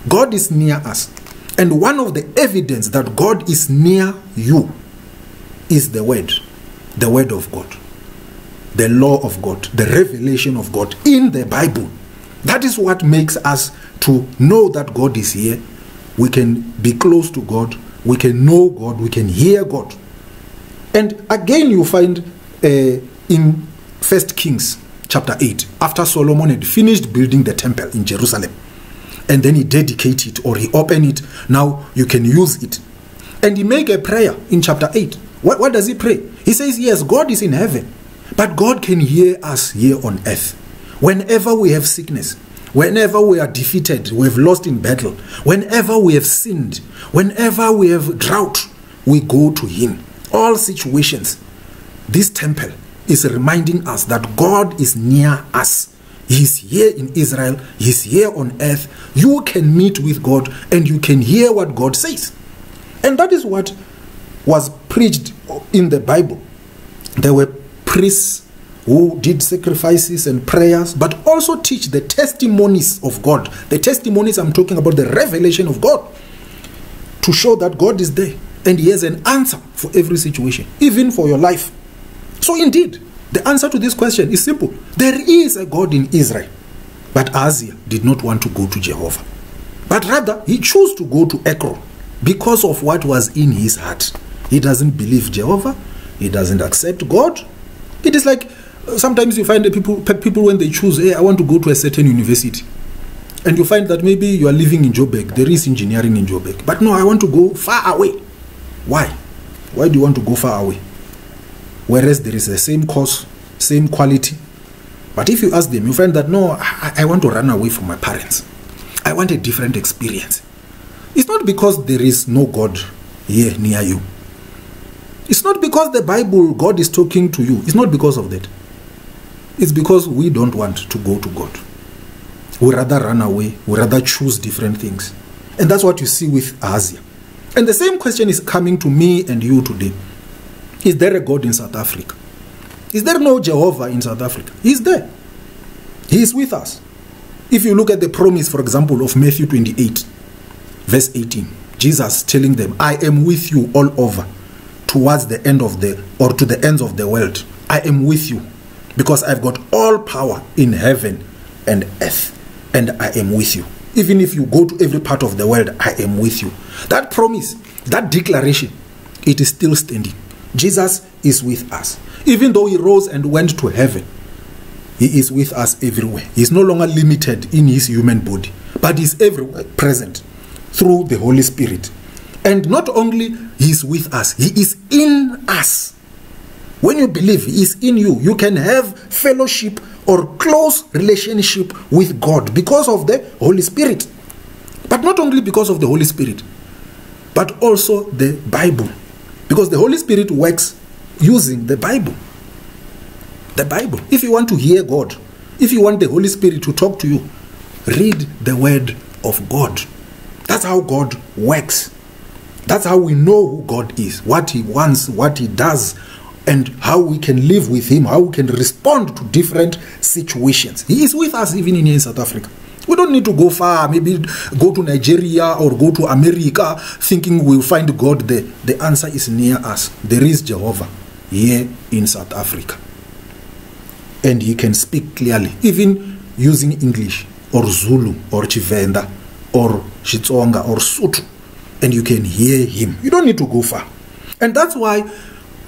God is near us. And one of the evidence that God is near you is the word, the word of God, the law of God, the revelation of God in the Bible. That is what makes us to know that God is here. We can be close to God. We can know God. We can hear God. And again, you find uh, in First Kings chapter eight, after Solomon had finished building the temple in Jerusalem, and then he dedicated it or he opened it. Now you can use it. And he made a prayer in chapter eight. What, what does he pray? He says, yes, God is in heaven, but God can hear us here on earth. Whenever we have sickness, whenever we are defeated, we have lost in battle, whenever we have sinned, whenever we have drought, we go to him. All situations, this temple is reminding us that God is near us. He is here in Israel. He is here on earth. You can meet with God and you can hear what God says. And that is what was preached in the Bible. There were priests who did sacrifices and prayers, but also teach the testimonies of God. The testimonies I'm talking about, the revelation of God, to show that God is there and he has an answer for every situation, even for your life. So indeed, the answer to this question is simple. There is a God in Israel But Ahaziah did not want to go to Jehovah. But rather, he chose to go to Ekron because of what was in his heart. He doesn't believe Jehovah. He doesn't accept God. It is like uh, sometimes you find the people, people when they choose, hey, I want to go to a certain university. And you find that maybe you are living in Joburg. There is engineering in Joburg. But no, I want to go far away. Why? Why do you want to go far away? Whereas there is the same course, same quality. But if you ask them, you find that, no, I, I want to run away from my parents. I want a different experience. It's not because there is no God here near you. It's not because the Bible, God is talking to you. It's not because of that. It's because we don't want to go to God. We rather run away. We rather choose different things. And that's what you see with Ahaziah. And the same question is coming to me and you today. Is there a God in South Africa? Is there no Jehovah in South Africa? He's there. He is with us. If you look at the promise, for example, of Matthew twenty-eight, verse eighteen, Jesus telling them, I am with you all over, towards the end of the, or to the ends of the world. I am with you, because I've got all power in heaven and earth, and I am with you. Even if you go to every part of the world, I am with you. That promise, that declaration, it is still standing. Jesus is with us. Even though he rose and went to heaven, he is with us everywhere. He is no longer limited in his human body, but he is everywhere present through the Holy Spirit. And not only he is with us, he is in us. When you believe he is in you, you can have fellowship or close relationship with God because of the Holy Spirit. But not only because of the Holy Spirit, but also the Bible. Because the Holy Spirit works using the Bible. The Bible. If you want to hear God, if you want the Holy Spirit to talk to you, read the Word of God. That's how God works. That's how we know who God is, what he wants, what he does, and how we can live with him, how we can respond to different situations. He is with us even in here in South Africa. We don't need to go far, maybe go to Nigeria or go to America thinking we'll find God there. The answer is near us. There is Jehovah here in South Africa. And he can speak clearly, even using English or Zulu or Tshivenda or Xitsonga or Sotho. And you can hear him. You don't need to go far. And that's why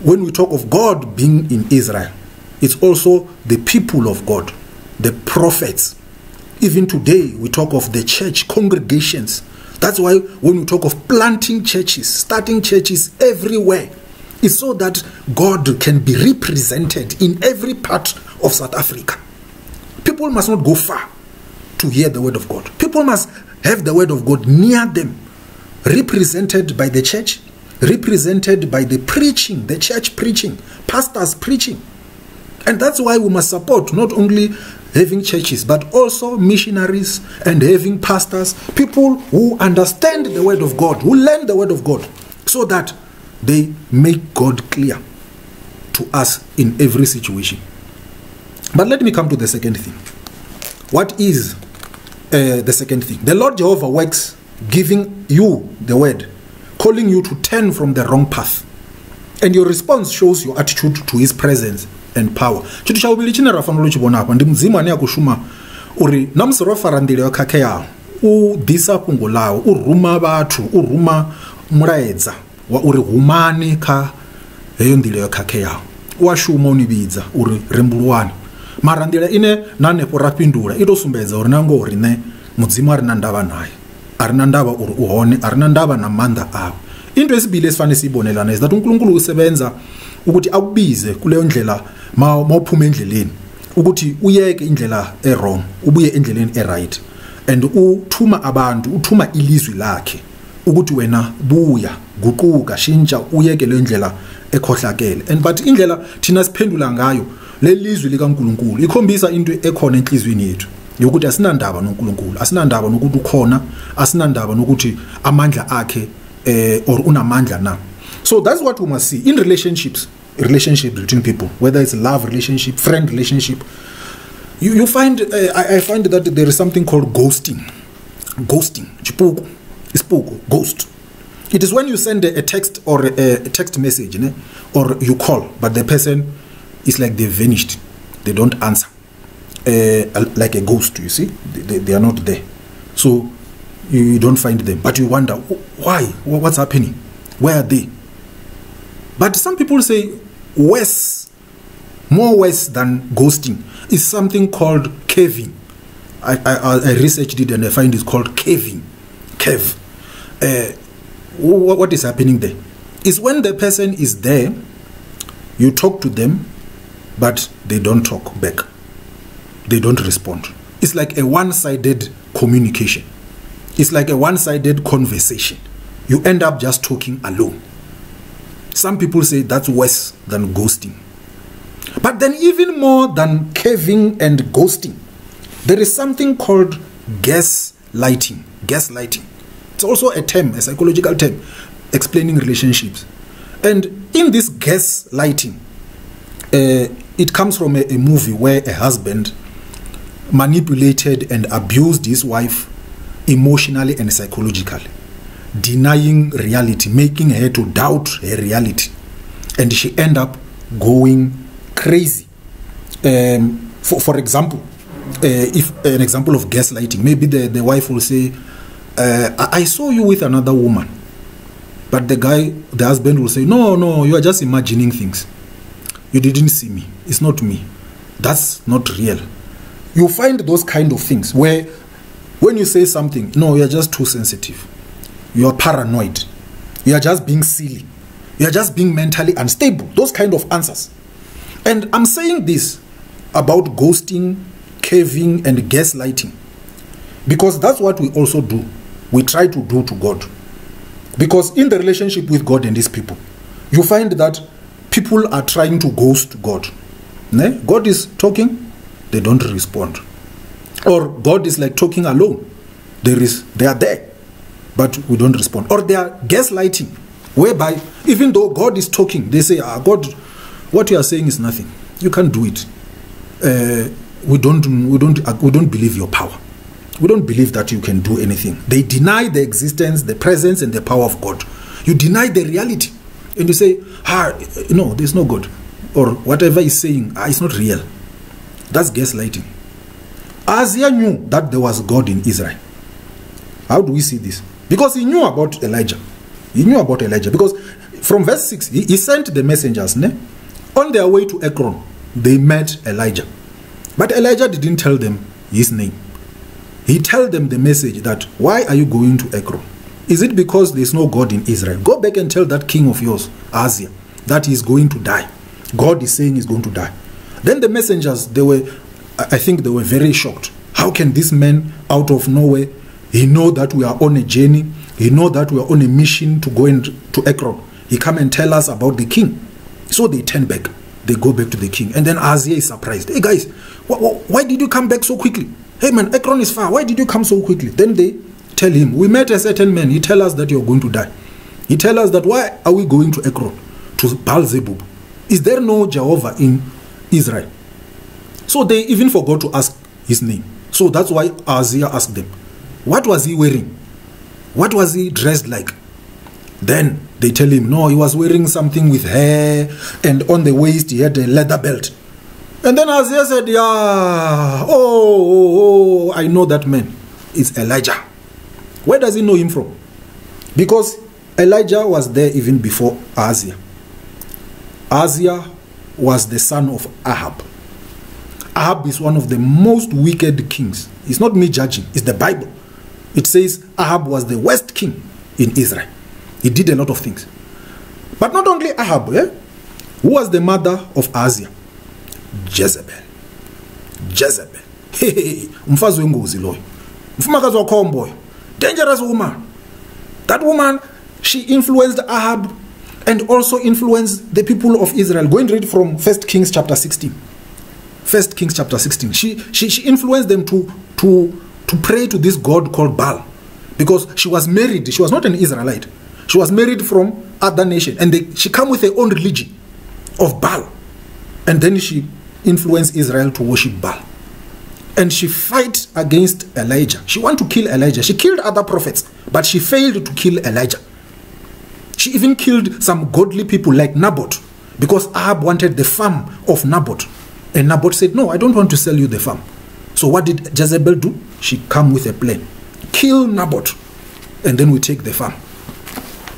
when we talk of God being in Israel, it's also the people of God, the prophets. Even today, we talk of the church, congregations. That's why when we talk of planting churches, starting churches everywhere, it's so that God can be represented in every part of South Africa. People must not go far to hear the word of God. People must have the word of God near them, represented by the church, represented by the preaching, the church preaching, pastors preaching. And that's why we must support not only having churches, but also missionaries and having pastors, people who understand the word of God, who learn the word of God, so that they make God clear to us in every situation. But let me come to the second thing. What is uh, the second thing? The Lord Jehovah works giving you the word, calling you to turn from the wrong path. And your response shows your attitude to his presence and power. Chitu cha ubili chine rafanulu chibona hapa. Ndi mzima nia kushuma. Uri namsirofa randile kake yao. U disa pungo lao. Uruma batu. Uruma mraedza. Wa uri humani ka. Heyo ndile kake yao. Washu umoni biza. Uri rembuluwani. Marandile ine nane porapindula. Ito sumbeza uri nango uri ne. Mzima arinandaba nae. Arinandaba uri uhone. Arinandaba na manda ao. Into esibili esifanisi bonelana. Is that unkulunkulu usebenza. Ukuti awubize kuleyo ndlela mawuphuma endleleni ukuthi uyeke indlela e wrong ubuye endleleni e right, and uthuma abantu, uthuma ilizwi lakhe ukuthi wena buya, guquka, shintsha, uyeke le ndlela ekhohlakele. And but indlela thina siphendula ngayo lelizwi likaNkuluNkulu ikhombisa into ekhona enhlizweni yethu yokuthi asinandaba noNkuluNkulu, asinandaba nokuthi ukhona, asinandaba nokuthi amandla akhe eh or unamandla na. So that's what we must see in relationships, relationships between people, whether it's love relationship, friend relationship. You, you find, uh, I, I find that there is something called ghosting. Ghosting. Chipuku. Ispuku. Ghost. It is when you send a, a text or a, a text message, né? Or you call, but the person is like they vanished. They don't answer. uh, like a ghost, you see. They, they are not there. So you don't find them. But you wonder, why? What's happening? Where are they? But some people say worse, more worse than ghosting, is something called caving. I, I, I researched it and I find it's called caving. Cave. Uh, what is happening there? Is when the person is there, you talk to them, but they don't talk back. They don't respond. It's like a one-sided communication. It's like a one-sided conversation. You end up just talking alone. Some people say that's worse than ghosting. But then even more than caving and ghosting, there is something called gaslighting. Gaslighting. It's also a term, a psychological term, explaining relationships. And in this gaslighting, uh, it comes from a, a movie where a husband manipulated and abused his wife emotionally and psychologically, denying reality, making her to doubt her reality, and she end up going crazy. Um, for, for example, uh, if an example of gaslighting, maybe the, the wife will say, uh, I saw you with another woman, but the guy, the husband will say, no, no, you are just imagining things. You didn't see me. It's not me. That's not real. You find those kind of things where when you say something, no, you're just too sensitive. You are paranoid. You are just being silly. You are just being mentally unstable. Those kind of answers. And I'm saying this about ghosting, caving, and gaslighting, because that's what we also do. We try to do to God. Because in the relationship with God and these people, you find that people are trying to ghost God. God is talking, they don't respond. Or God is like talking alone. There is, they are there, but we don't respond. Or they are gaslighting, whereby even though God is talking, they say, ah, God, what you are saying is nothing. You can't do it. Uh, we don't, we don't, we don't believe your power. We don't believe that you can do anything. They deny the existence, the presence, and the power of God. You deny the reality. And you say, ah, no, there's no God. Or whatever he's saying, ah, it's not real. That's gaslighting. Ahaziah knew that there was God in Israel. How do we see this? Because he knew about Elijah. He knew about Elijah. Because from verse six, he, he sent the messengers. Ne? On their way to Ekron, they met Elijah. But Elijah didn't tell them his name. He told them the message that, why are you going to Ekron? Is it because there's no God in Israel? Go back and tell that king of yours, Ahaziah, that he's going to die. God is saying he's going to die. Then the messengers, they were, I think they were very shocked. How can this man out of nowhere, he know that we are on a journey, he know that we are on a mission to go into to Ekron. He come and tell us about the king. So they turn back. They go back to the king. And then Ahaziah is surprised. Hey guys, wh wh why did you come back so quickly? Hey man, Ekron is far. Why did you come so quickly? Then they tell him, we met a certain man. He tell us that you're going to die. He tell us that, why are we going to Ekron? To Baalzebub. Is there no Jehovah in Israel? So they even forgot to ask his name. So that's why Ahaziah asked them, what was he wearing? What was he dressed like? Then they tell him, no, he was wearing something with hair, and on the waist he had a leather belt. And then Ahaziah said, yeah, oh, oh, oh, I know that man. It's Elijah. Where does he know him from? Because Elijah was there even before Ahaziah. Ahaziah was the son of Ahab. Ahab is one of the most wicked kings. It's not me judging. It's the Bible. It says Ahab was the worst king in Israel. He did a lot of things. But not only Ahab, eh? Who was the mother of Ahaziah? Jezebel. Jezebel. Hey, hey, hey. Dangerous woman. That woman, she influenced Ahab and also influenced the people of Israel. Go and read from First Kings chapter sixteen. First Kings chapter sixteen. She, she, she influenced them to, to, to pray to this god called Baal. Because she was married. She was not an Israelite. She was married from other nation. And they, she came with her own religion of Baal. And then she influenced Israel to worship Baal. And she fight against Elijah. She wanted to kill Elijah. She killed other prophets, but she failed to kill Elijah. She even killed some godly people like Naboth, because Ahab wanted the farm of Naboth. And Naboth said, no, I don't want to sell you the farm. So what did Jezebel do? She came with a plan. Kill Naboth, and then we take the farm.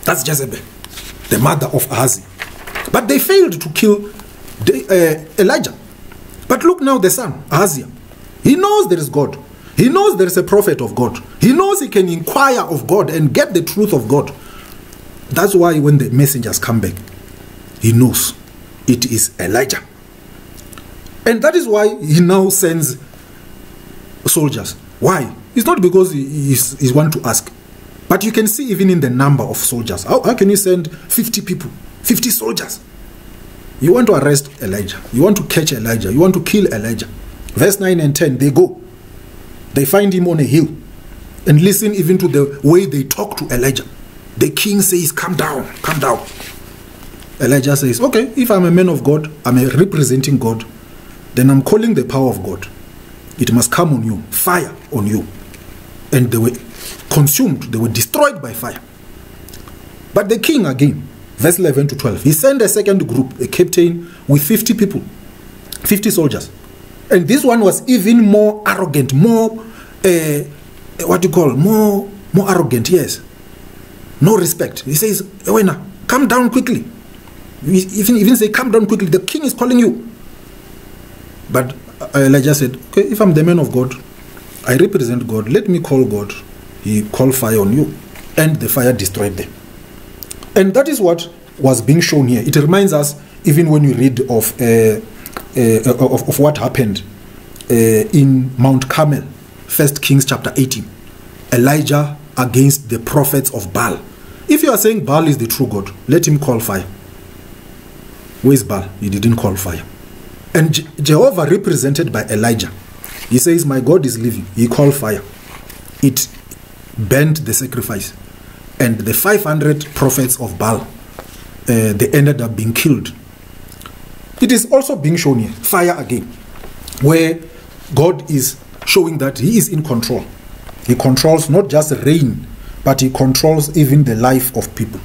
That's Jezebel, the mother of Ahaziah. But they failed to kill the, uh, Elijah. But look now, the son, Ahaziah. He knows there is God. He knows there is a prophet of God. He knows he can inquire of God and get the truth of God. That's why when the messengers come back, he knows it is Elijah. And that is why he now sends soldiers. Why? It's not because he is one to ask. But you can see even in the number of soldiers. How, how can you send fifty people, fifty soldiers? You want to arrest Elijah. You want to catch Elijah. You want to kill Elijah. Verse nine and ten, they go. They find him on a hill. And listen even to the way they talk to Elijah. The king says, come down, come down. Elijah says, okay, if I'm a man of God, I'm representing God, then I'm calling the power of God. It must come on you, fire on you. And they were consumed, they were destroyed by fire. But the king again, verse eleven to twelve, he sent a second group, a captain with fifty people, fifty soldiers. And this one was even more arrogant, more, uh, what do you call, more, more arrogant, yes. No respect. He says, Ewena, come down quickly. He even, even say, come down quickly. The king is calling you. But Elijah said, okay, if I'm the man of God, I represent God, let me call God. He called fire on you. And the fire destroyed them. And that is what was being shown here. It reminds us, even when you read of... Uh, Uh, of, of what happened uh, in Mount Carmel, First Kings chapter eighteen. Elijah against the prophets of Baal. If you are saying Baal is the true God, let him call fire. Where is Baal? He didn't call fire. And Je Jehovah represented by Elijah. He says, my God is living. He called fire. It burnt the sacrifice. And the five hundred prophets of Baal, uh, they ended up being killed. It is also being shown here, fire again, where God is showing that he is in control. He controls not just rain, but he controls even the life of people.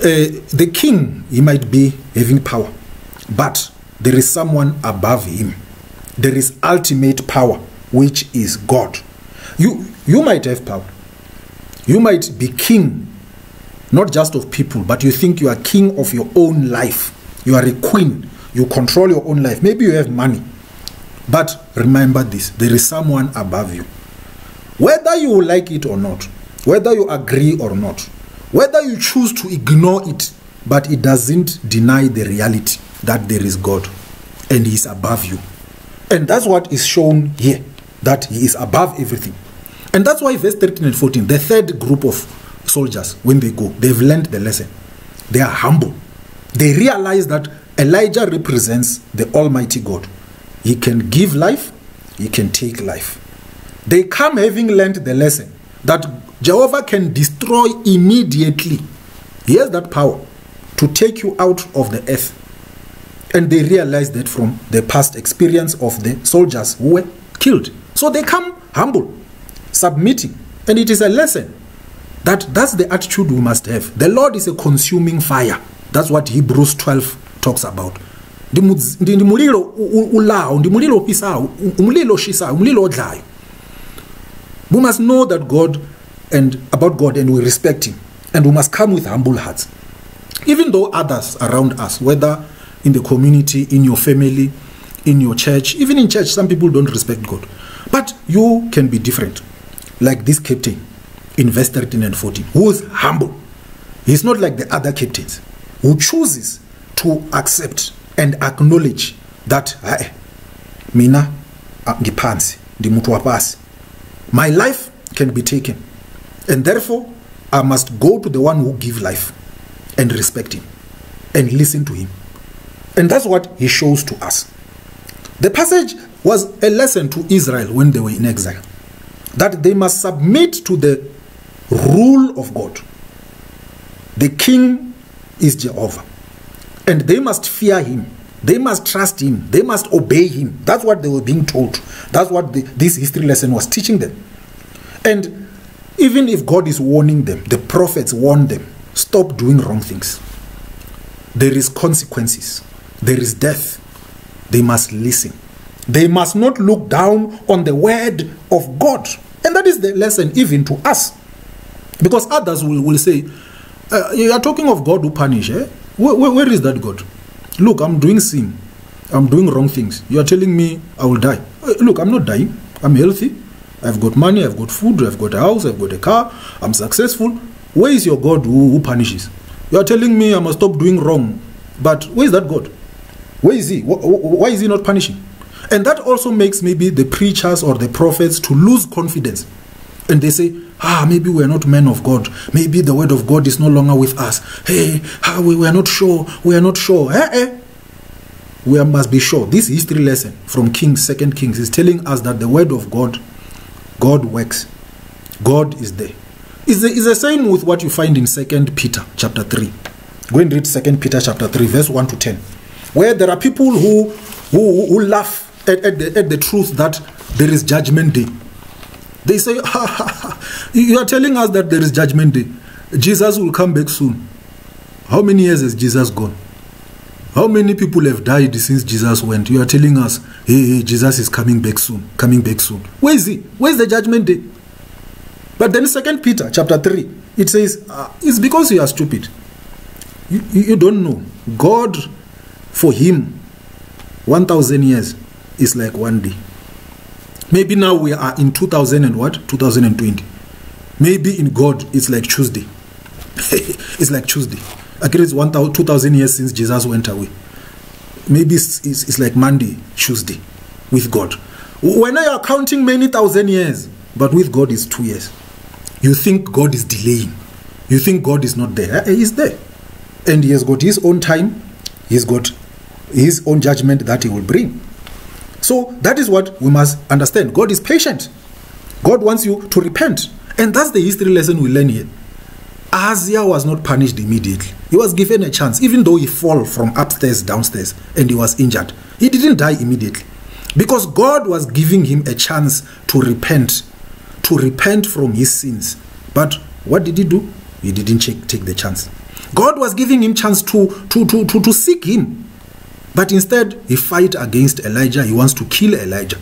Uh, the king, he might be having power, but there is someone above him. There is ultimate power, which is God. You, you might have power. You might be king, not just of people, but you think you are king of your own life. You are a queen. You control your own life. Maybe you have money. But remember this. There is someone above you. Whether you like it or not, whether you agree or not, whether you choose to ignore it, but it doesn't deny the reality that there is God and he is above you. And that's what is shown here, that he is above everything. And that's why verse thirteen and fourteen, the third group of soldiers, when they go, they've learned the lesson. They are humble. They realize that Elijah represents the Almighty God. He can give life, he can take life. They come having learned the lesson that Jehovah can destroy immediately. He has that power to take you out of the earth. And they realize that from the past experience of the soldiers who were killed. So they come humble, submitting. And it is a lesson that that's the attitude we must have. The Lord is a consuming fire. That's what Hebrews twelve talks about. We must know that God and about God and we respect him. And we must come with humble hearts. Even though others around us, whether in the community, in your family, in your church, even in church, some people don't respect God. But you can be different. Like this captain in verse thirteen and fourteen, who is humble. He's not like the other captains, who chooses to accept and acknowledge that hey, mina gipansi di mtu wapasi. My life can be taken, and therefore I must go to the one who gives life and respect him and listen to him. And that's what he shows to us. The passage was a lesson to Israel when they were in exile, that they must submit to the rule of God. The king is Jehovah, and they must fear him, they must trust him, they must obey him. That's what they were being told. That's what the, this history lesson was teaching them. And even if God is warning them, the prophets warn them, stop doing wrong things. There is consequences, there is death. They must listen. They must not look down on the word of God. And that is the lesson even to us. Because others will, will say, uh, you are talking of God who punish. Eh? Where, where, where is that God? Look, I'm doing sin. I'm doing wrong things. You are telling me I will die. Look, I'm not dying. I'm healthy. I've got money. I've got food. I've got a house. I've got a car. I'm successful. Where is your God who, who punishes? You are telling me I must stop doing wrong. But where is that God? Where is he? Why is he not punishing? And that also makes maybe the preachers or the prophets to lose confidence. And they say, ah, maybe we're not men of God. Maybe the word of God is no longer with us. Hey, ah, we, we are not sure. We are not sure. Eh, eh. We must be sure. This history lesson from Kings, Second Kings is telling us that the word of God, God works. God is there. It's the, it's the same with what you find in Second Peter chapter three. Go and read Second Peter chapter three, verse one to ten. Where there are people who, who, who laugh At, at, the, at the truth that there is judgment day. They say, ha, ha, ha, you are telling us that there is judgment day. Jesus will come back soon. How many years has Jesus gone? How many people have died since Jesus went? You are telling us, hey, hey, Jesus is coming back soon, coming back soon. Where is he? Where is the judgment day? But then Second Peter chapter three, it says, uh, it's because you are stupid. You, you, you don't know. God, for him, one thousand years. It's like one day. Maybe now we are in two thousand and what? two thousand twenty. Maybe in God, it's like Tuesday. It's like Tuesday. I guess it's two thousand years since Jesus went away. Maybe it's, it's, it's like Monday, Tuesday with God. When I are counting many thousand years, but with God it's two years. You think God is delaying. You think God is not there. He's there. And he has got his own time. He's got his own judgment that he will bring. So that is what we must understand. God is patient. God wants you to repent. And that's the history lesson we learn here. Ahaziah was not punished immediately. He was given a chance, even though he fell from upstairs, downstairs, and he was injured. He didn't die immediately. Because God was giving him a chance to repent, to repent from his sins. But what did he do? He didn't take the chance. God was giving him chance to, to, to, to, to seek him. But instead, he fights against Elijah. He wants to kill Elijah.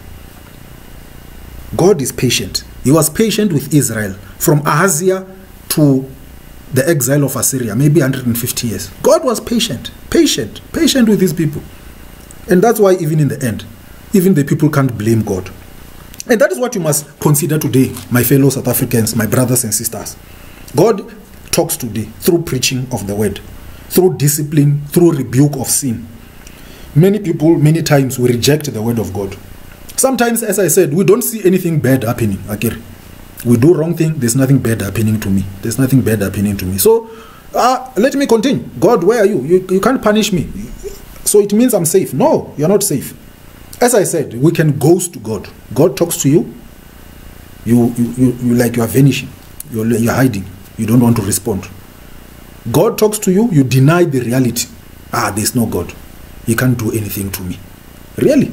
God is patient. He was patient with Israel from Ahaziah to the exile of Assyria, maybe one hundred fifty years. God was patient, patient, patient with his people. And that's why even in the end, even the people can't blame God. And that is what you must consider today, my fellow South Africans, my brothers and sisters. God talks today through preaching of the word, through discipline, through rebuke of sin. Many people, many times, we reject the word of God. Sometimes, as I said, we don't see anything bad happening. Okay. We do wrong thing, there's nothing bad happening to me. There's nothing bad happening to me. So, uh, let me continue. God, where are you? you? You can't punish me. So it means I'm safe. No, you're not safe. As I said, we can ghost God. God talks to you. You, you, you, you like you are vanishing. You're, you're hiding. You don't want to respond. God talks to you. You deny the reality. Ah, there's no God. He can't do anything to me. Really?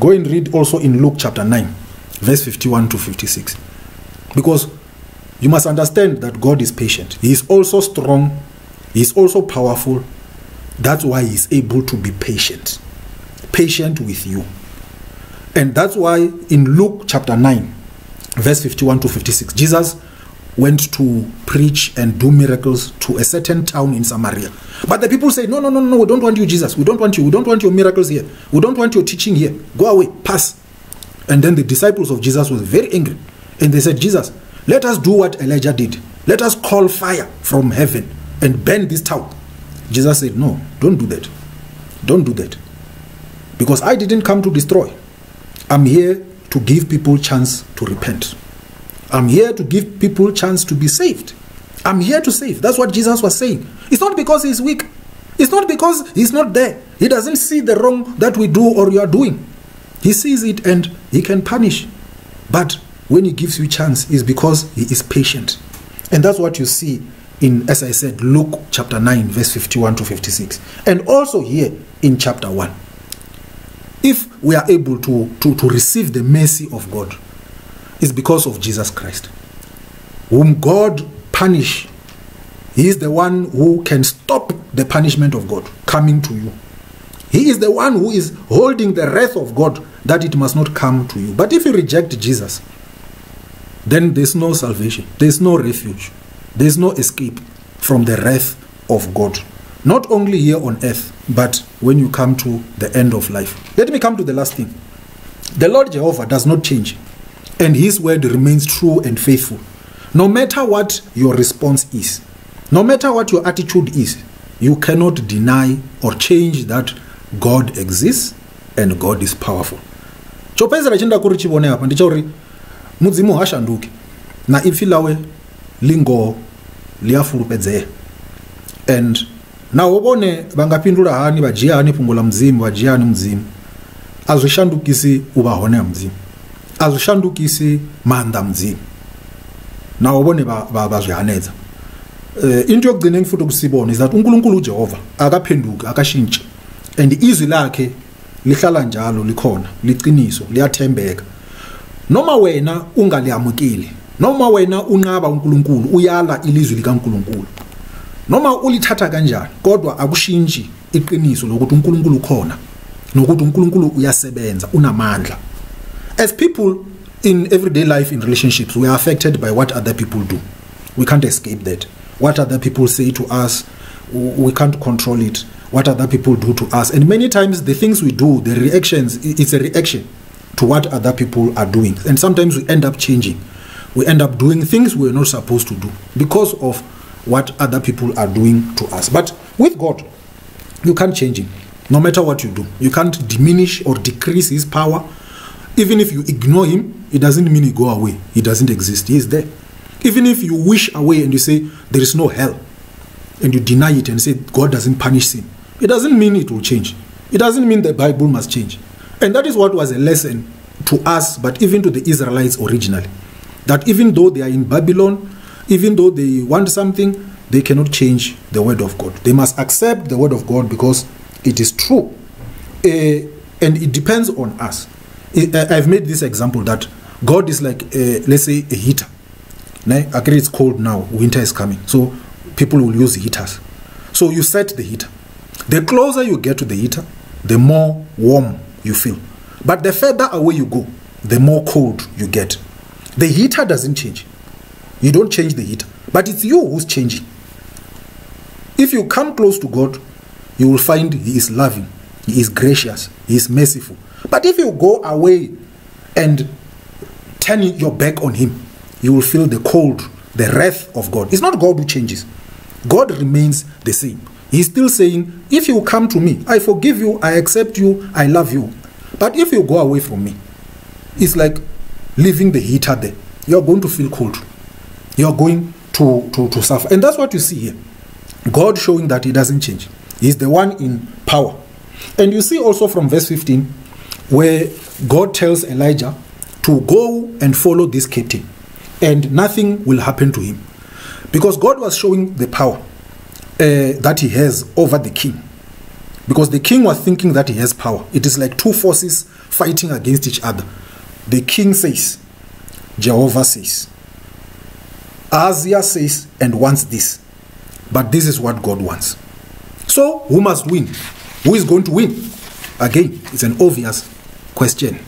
Go and read also in Luke chapter nine, verse fifty-one to fifty-six. Because you must understand that God is patient. He is also strong. He is also powerful. That's why he is able to be patient. Patient with you. And that's why in Luke chapter nine, verse fifty-one to fifty-six, Jesus went to preach and do miracles to a certain town in Samaria. But the people say, no, no, no, no, we don't want you, Jesus. We don't want you. We don't want your miracles here. We don't want your teaching here. Go away. Pass. And then the disciples of Jesus were very angry. And they said, Jesus, let us do what Elijah did. Let us call fire from heaven and burn this town. Jesus said, no, don't do that. Don't do that. Because I didn't come to destroy. I'm here to give people chance to repent. I'm here to give people chance to be saved. I'm here to save. That's what Jesus was saying. It's not because he's weak. It's not because he's not there. He doesn't see the wrong that we do or you are doing. He sees it and he can punish. But when he gives you chance, it's because he is patient. And that's what you see in, as I said, Luke chapter nine, verse fifty-one to fifty-six. And also here in chapter one. If we are able to, to, to receive the mercy of God, is because of Jesus Christ, whom God punish. He is the one who can stop the punishment of God coming to you. He is the one who is holding the wrath of God, that it must not come to you. But if you reject Jesus, then there's no salvation. There's no refuge. There's no escape from the wrath of God. Not only here on earth, but when you come to the end of life. Let me come to the last thing. The Lord Jehovah does not change, and his word remains true and faithful. No matter what your response is, no matter what your attitude is, you cannot deny or change that God exists and God is powerful. Chopezera chinda kuri chibone hapa ndichori mudzimu hashanduki na ifilawe lingo liafurupedzee. And na obone bangapindura hani bajia hani pungula mzimu bajia hani mzimu azushandukisi ubahone mzimu azushandukisi manda mzimu na obone babazwihaneza. Uh, into yokugcineni futhi kusibona is that uNkulunkulu uJehova akaphenduki akashintshi, and izwi lakhe lihlala njalo likhona liqiniso liyathembeka. Noma wena ungaliyamukile, noma wena unqaba uNkulunkulu, uyala ilizwi likaNkulunkulu, noma ulithatha kanjani, kodwa akushintshi iqiniso lokuthi uNkulunkulu ukhona nokuthi uNkulunkulu uyasebenza unamandla. As people in everyday life, in relationships, we are affected by what other people do. We can't escape that. What other people say to us, we can't control it. What other people do to us. And many times the things we do, the reactions, it's a reaction to what other people are doing. And sometimes we end up changing. We end up doing things we're not supposed to do because of what other people are doing to us. But with God, you can't change him, no matter what you do. You can't diminish or decrease his power. Even if you ignore him, it doesn't mean he go away. He doesn't exist. He is there. Even if you wish away and you say, there is no hell, and you deny it and say, God doesn't punish sin, it doesn't mean it will change. It doesn't mean the Bible must change. And that is what was a lesson to us, but even to the Israelites originally. That even though they are in Babylon, even though they want something, they cannot change the word of God. They must accept the word of God because it is true. Uh, and it depends on us. I've made this example that God is like, a, let's say, a heater. Again, it's cold now, winter is coming, so people will use heaters. So you set the heater. The closer you get to the heater, the more warm you feel. But the further away you go, the more cold you get. The heater doesn't change. You don't change the heater, but it's you who's changing. If you come close to God, you will find he is loving, he is gracious, he is merciful. But if you go away and turn your back on him, you will feel the cold, the wrath of God. It's not God who changes. God remains the same. He's still saying, if you come to me, I forgive you, I accept you, I love you. But if you go away from me, it's like leaving the heater there. You're going to feel cold. You're going to, to, to suffer. And that's what you see here. God showing that he doesn't change. He's the one in power. And you see also from verse fifteen, where God tells Elijah to go and follow this captain, and nothing will happen to him, because God was showing the power uh, that he has over the king, because the king was thinking that he has power. It is like two forces fighting against each other. The king says, Jehovah says, Ahaziah says and wants this, but this is what God wants. So who must win? Who is going to win? Again, it's an obvious question.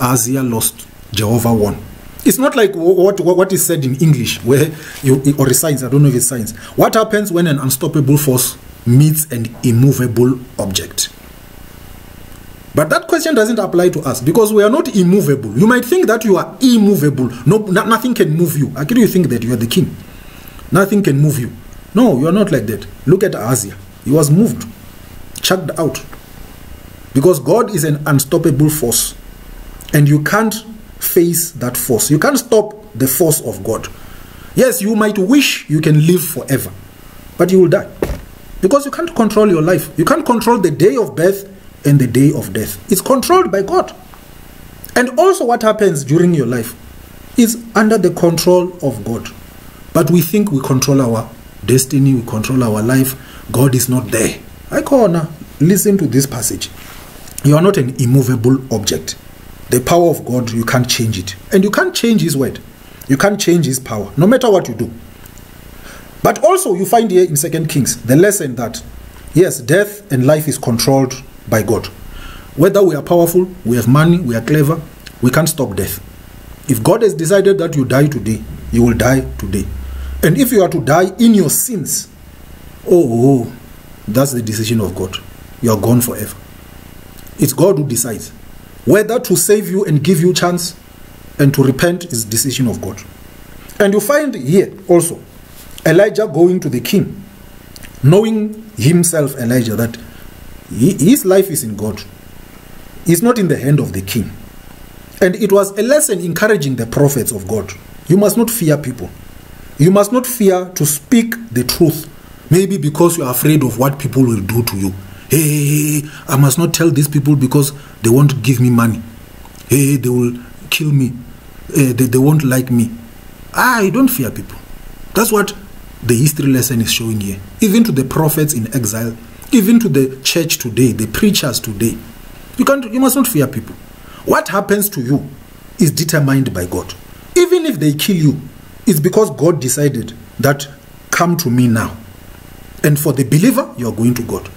Ahaziah lost, Jehovah won. It's not like what, what, what is said in English, where you, or science, I don't know if it's science. What happens when an unstoppable force meets an immovable object? But that question doesn't apply to us, because we are not immovable. You might think that you are immovable. No, no, nothing can move you. How can you think that you are the king? Nothing can move you. No, you are not like that. Look at Ahaziah. He was moved, chucked out. Because God is an unstoppable force, and you can't face that force. You can't stop the force of God. Yes, you might wish you can live forever, but you will die, because you can't control your life. You can't control the day of birth and the day of death. It's controlled by God. And also what happens during your life is under the control of God. But we think we control our destiny, we control our life. God is not there. I corner, listen to this passage. You are not an immovable object. The power of God, you can't change it. And you can't change his word. You can't change his power, no matter what you do. But also you find here in Second Kings the lesson that Yes, death and life is controlled by God. Whether we are powerful, we have money, we are clever, we can't stop death. If God has decided that you die today, you will die today. And if you are to die in your sins, oh, oh that's the decision of God. You are gone forever. It's God who decides. Whether to save you and give you a chance and to repent is the decision of God. And you find here also Elijah going to the king, knowing himself, Elijah, that he, his life is in God. It's not in the hand of the king. And it was a lesson encouraging the prophets of God. You must not fear people. You must not fear to speak the truth. Maybe because you are afraid of what people will do to you. Hey, hey, hey, I must not tell these people because they won't give me money. Hey, they will kill me. Hey, they, they won't like me. I don't fear people. That's what the history lesson is showing here. Even to the prophets in exile, even to the church today, the preachers today. You can't, you must not fear people. What happens to you is determined by God. Even if they kill you, it's because God decided that come to me now. And for the believer, you are going to God.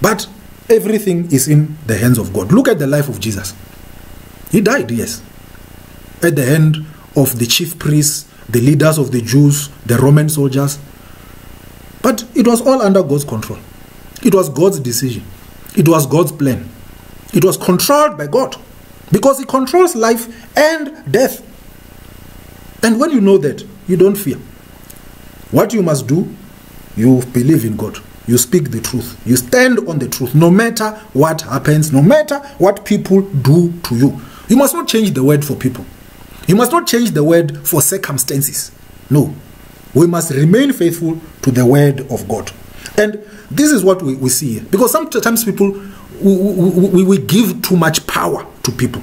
But everything is in the hands of God. Look at the life of Jesus. He died, yes, at the hand of the chief priests, the leaders of the Jews, the Roman soldiers. But it was all under God's control. It was God's decision. It was God's plan. It was controlled by God because He controls life and death. And when you know that, you don't fear. What you must do, you believe in God. You speak the truth. You stand on the truth, no matter what happens, no matter what people do to you. You must not change the word for people. You must not change the word for circumstances. No. We must remain faithful to the word of God. And this is what we, we see here. Because sometimes people, we, we, we give too much power to people.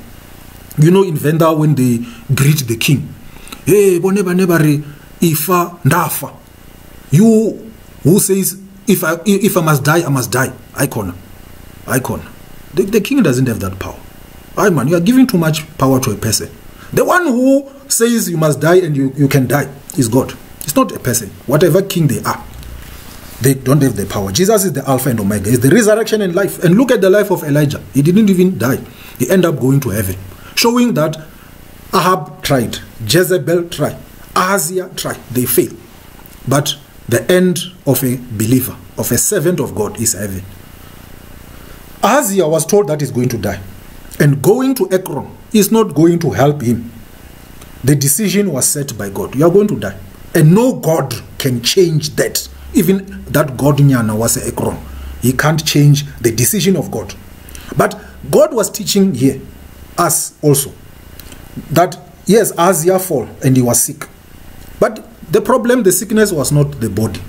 You know, in Venda, when they greet the king, hey, boneba nebari, ifa, ndafa. You who says, If I, if I must die, I must die. Icon. Icon. The, the king doesn't have that power. Aye, man, you are giving too much power to a person. The one who says you must die and you, you can die is God. It's not a person. Whatever king they are, they don't have the power. Jesus is the Alpha and Omega. He's the resurrection and life. And look at the life of Elijah. He didn't even die. He ended up going to heaven. Showing that Ahab tried. Jezebel tried. Ahaziah tried. They failed. But the end of a believer, of a servant of God, is heaven. Ahaziah was told that he's going to die. And going to Ekron is not going to help him. The decision was set by God. You are going to die. And no God can change that. Even that God Nyana was a Ekron. He can't change the decision of God. But God was teaching here, us also, that yes, Ahaziah fell and he was sick. But the problem, the sickness was not the body.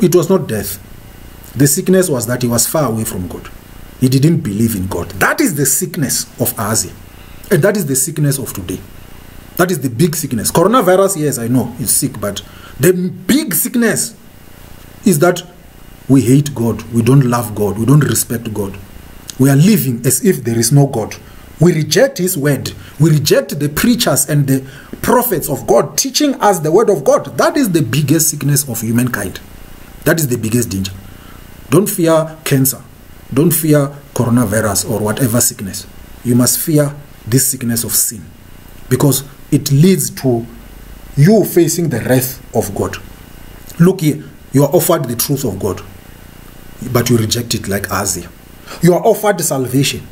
It was not death. The sickness was that he was far away from God. He didn't believe in God. That is the sickness of Ahaziah. And that is the sickness of today. That is the big sickness. Coronavirus, yes, I know, it's sick, but the big sickness is that we hate God. We don't love God. We don't respect God. We are living as if there is no God. We reject His word. We reject the preachers and the prophets of God teaching us the word of God. That is the biggest sickness of humankind. That is the biggest danger. Don't fear cancer. Don't fear coronavirus or whatever sickness. You must fear this sickness of sin because it leads to you facing the wrath of God. Look here. You are offered the truth of God, but you reject it like Ahaziah. You are offered salvation.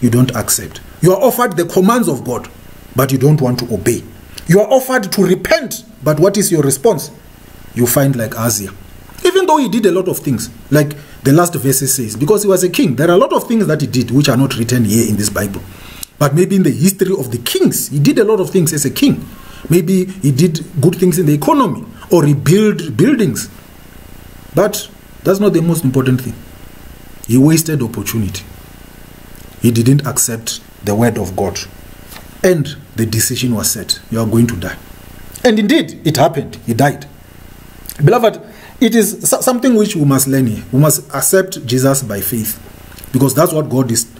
You don't accept. You are offered the commands of God, but you don't want to obey. You are offered to repent, but what is your response? You find like Ahaziah. Even though he did a lot of things, like the last verse says, because he was a king, there are a lot of things that he did which are not written here in this Bible. But maybe in the history of the kings, he did a lot of things as a king. Maybe he did good things in the economy, or he built buildings. But that's not the most important thing. He wasted opportunity. He didn't accept the word of God. And the decision was set. You are going to die. And indeed, it happened. He died. Beloved, it is something which we must learn here. We must accept Jesus by faith. Because that's what God is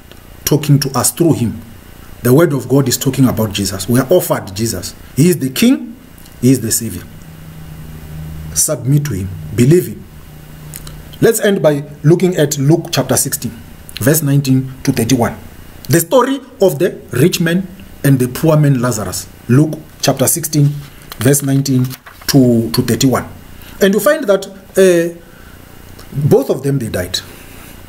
talking to us through Him. The word of God is talking about Jesus. We are offered Jesus. He is the King. He is the Savior. Submit to Him. Believe Him. Let's end by looking at Luke chapter sixteen, verse nineteen to thirty-one. The story of the rich man and the poor man Lazarus. Luke chapter sixteen, verse nineteen to thirty-one. And you find that uh, both of them, they died.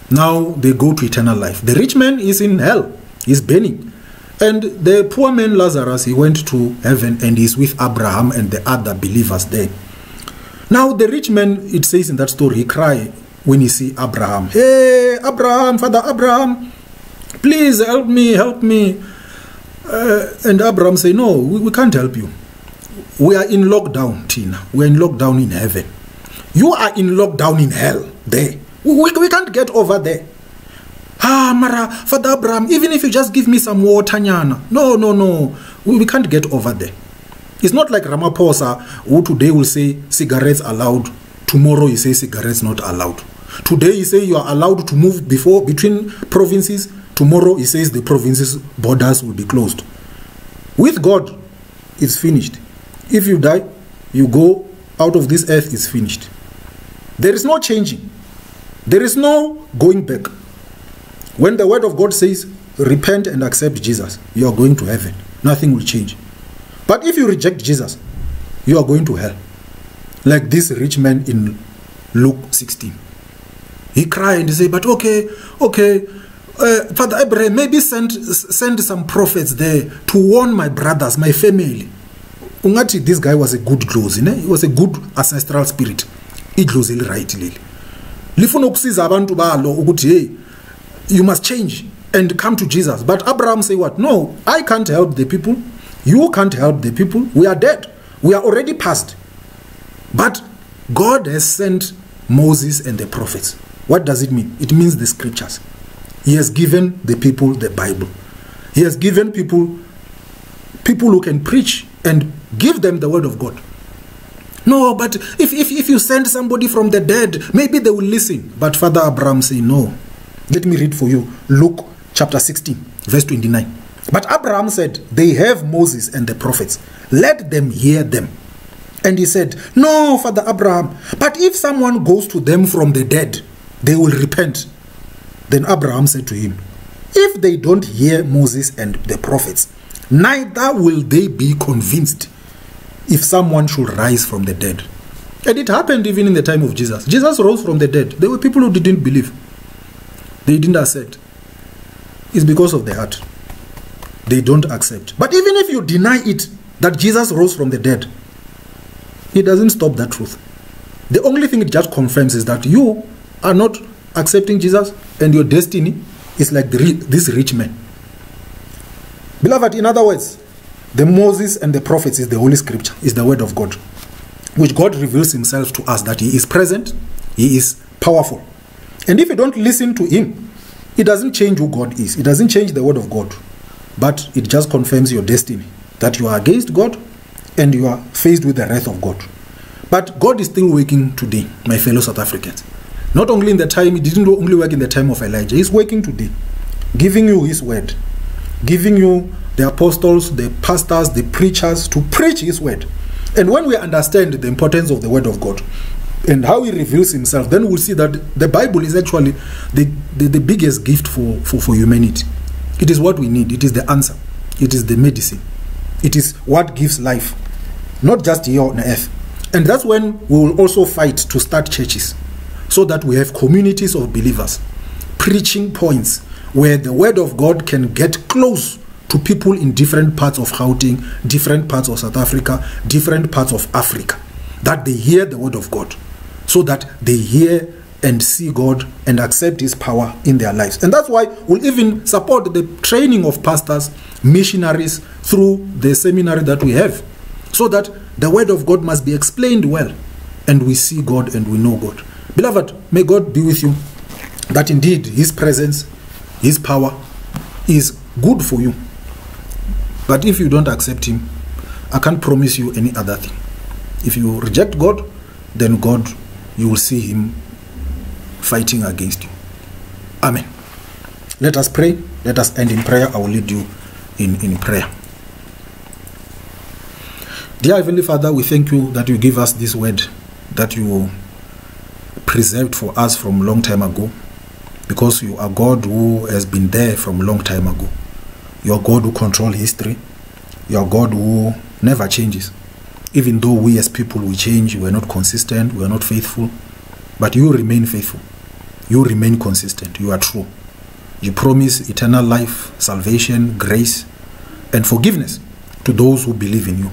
Now they go to eternal life. The rich man is in hell. He's burning. And the poor man Lazarus, he went to heaven and is with Abraham and the other believers there. Now the rich man, it says in that story, he cried when he see Abraham. Hey, Abraham, Father Abraham, please help me, help me. Uh, and Abraham say, no, we, we can't help you. We are in lockdown, Tina. We are in lockdown in heaven. You are in lockdown in hell there. We, we, we can't get over there. Ah, Mara, Father Abraham, even if you just give me some water, Nyana. No, no, no. We, we can't get over there. It's not like Ramaphosa, who today will say cigarettes allowed. Tomorrow he says cigarettes not allowed. Today he says you are allowed to move before between provinces. Tomorrow he says the provinces' borders will be closed. With God, it's finished. If you die, you go out of this earth, it's finished. There is no changing. There is no going back. When the word of God says, repent and accept Jesus, you are going to heaven. Nothing will change. But if you reject Jesus, you are going to hell. Like this rich man in Luke sixteen. He cried and he said, but okay, okay, uh, Father Abraham, maybe send, send some prophets there to warn my brothers, my family. Ungati, this guy was a good close, ne? He was a good ancestral spirit. He close rightly. You must change and come to Jesus. But Abraham say what? No, I can't help the people. You can't help the people. We are dead. We are already past. But God has sent Moses and the prophets. What does it mean? It means the scriptures. He has given the people the Bible. He has given people, people who can preach and give them the word of God. No, but if, if, if you send somebody from the dead, maybe they will listen. But Father Abraham said, no. Let me read for you Luke chapter sixteen, verse twenty-nine. But Abraham said, they have Moses and the prophets. Let them hear them. And he said, no, Father Abraham, but if someone goes to them from the dead, they will repent. Then Abraham said to him, if they don't hear Moses and the prophets, neither will they be convinced if someone should rise from the dead. And it happened even in the time of Jesus. Jesus rose from the dead. There were people who didn't believe. They didn't accept. It's because of the heart. They don't accept. But even if you deny it, that Jesus rose from the dead, it doesn't stop that truth. The only thing it just confirms is that you are not accepting Jesus and your destiny is like the, this rich man. Beloved, in other words, the Moses and the prophets is the Holy Scripture, is the word of God, which God reveals himself to us, that he is present, he is powerful. And if you don't listen to him, it doesn't change who God is. It doesn't change the word of God. But it just confirms your destiny, that you are against God and you are faced with the wrath of God. But God is still working today, my fellow South Africans. Not only in the time, he didn't only work in the time of Elijah. He's working today, giving you his word, giving you the apostles, the pastors, the preachers to preach his word. And when we understand the importance of the word of God and how he reveals himself, then we'll see that the Bible is actually the, the, the biggest gift for, for, for humanity. It is what we need. It is the answer. It is the medicine. It is what gives life, not just here on earth. And that's when we will also fight to start churches, so that we have communities of believers, preaching points where the word of God can get close to people in different parts of Gauteng, different parts of South Africa, different parts of Africa, that they hear the word of God, so that they hear and see God and accept his power in their lives. And that's why we'll even support the training of pastors, missionaries through the seminary that we have, so that the word of God must be explained well and we see God and we know God. Beloved, may God be with you, that indeed his presence, his power is good for you. But if you don't accept him, I can't promise you any other thing. If you reject God, then God, you will see him fighting against you. Amen. Let us pray. Let us end in prayer. I will lead you in, in prayer. Dear Heavenly Father, we thank you that you give us this word, that you preserved for us from long time ago, because you are God who has been there from long time ago. You are God who controls history. You are God who never changes. Even though we as people, we change, we are not consistent, we are not faithful, but you remain faithful. You remain consistent. You are true. You promise eternal life, salvation, grace, and forgiveness to those who believe in you.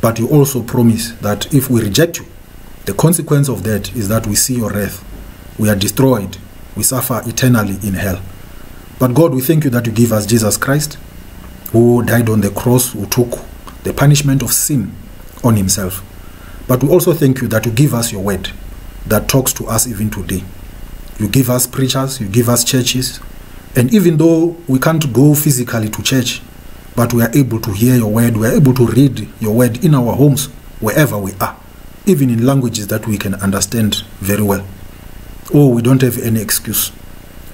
But you also promise that if we reject you, the consequence of that is that we see your wrath. We are destroyed. We suffer eternally in hell. But God, we thank you that you give us Jesus Christ, who died on the cross, who took the punishment of sin on himself. But we also thank you that you give us your word that talks to us even today. You give us preachers, you give us churches, and even though we can't go physically to church, but we are able to hear your word, we are able to read your word in our homes, wherever we are, even in languages that we can understand very well. Oh, we don't have any excuse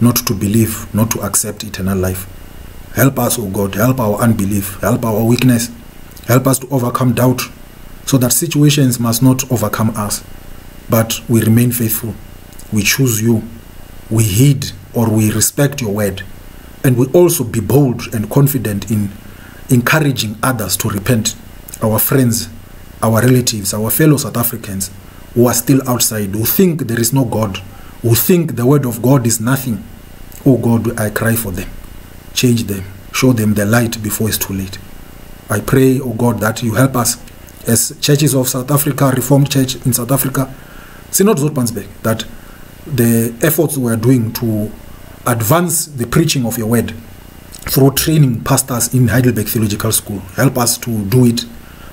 not to believe, not to accept eternal life. Help us, oh God, help our unbelief, help our weakness, help us to overcome doubt, so that situations must not overcome us, but we remain faithful. We choose you, we heed or we respect your word, and we also be bold and confident in encouraging others to repent, our friends, our relatives, our fellow South Africans who are still outside, who think there is no God, who think the word of God is nothing. Oh God, I cry for them. Change them. Show them the light before it's too late. I pray, oh God, that you help us as churches of South Africa, Reformed Church in South Africa, Synod Soutpansberg, that the efforts we are doing to advance the preaching of your word through training pastors in Heidelberg Theological School, help us to do it.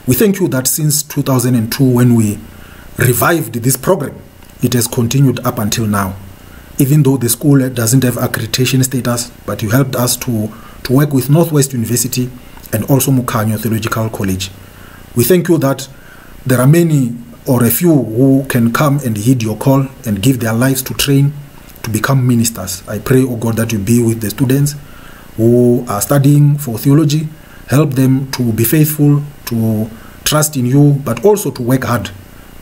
We thank you that since two thousand two, when we revived this program, it has continued up until now. Even though the school doesn't have accreditation status, but you helped us to, to work with Northwest University and also Mukanyo Theological College. We thank you that there are many or a few who can come and heed your call and give their lives to train to become ministers. I pray, oh God, that you be with the students who are studying for theology. Help them to be faithful, to trust in you, but also to work hard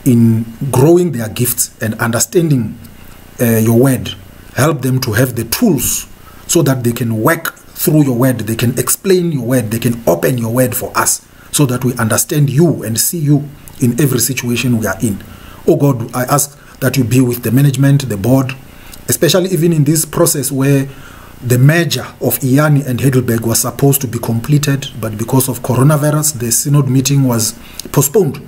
in growing their gifts and understanding uh, your word. Help them to have the tools so that they can work through your word, they can explain your word, they can open your word for us so that we understand you and see you in every situation we are in. Oh God, I ask that you be with the management, the board, especially even in this process where the merger of Iyani and Heidelberg was supposed to be completed, but because of coronavirus, the synod meeting was postponed.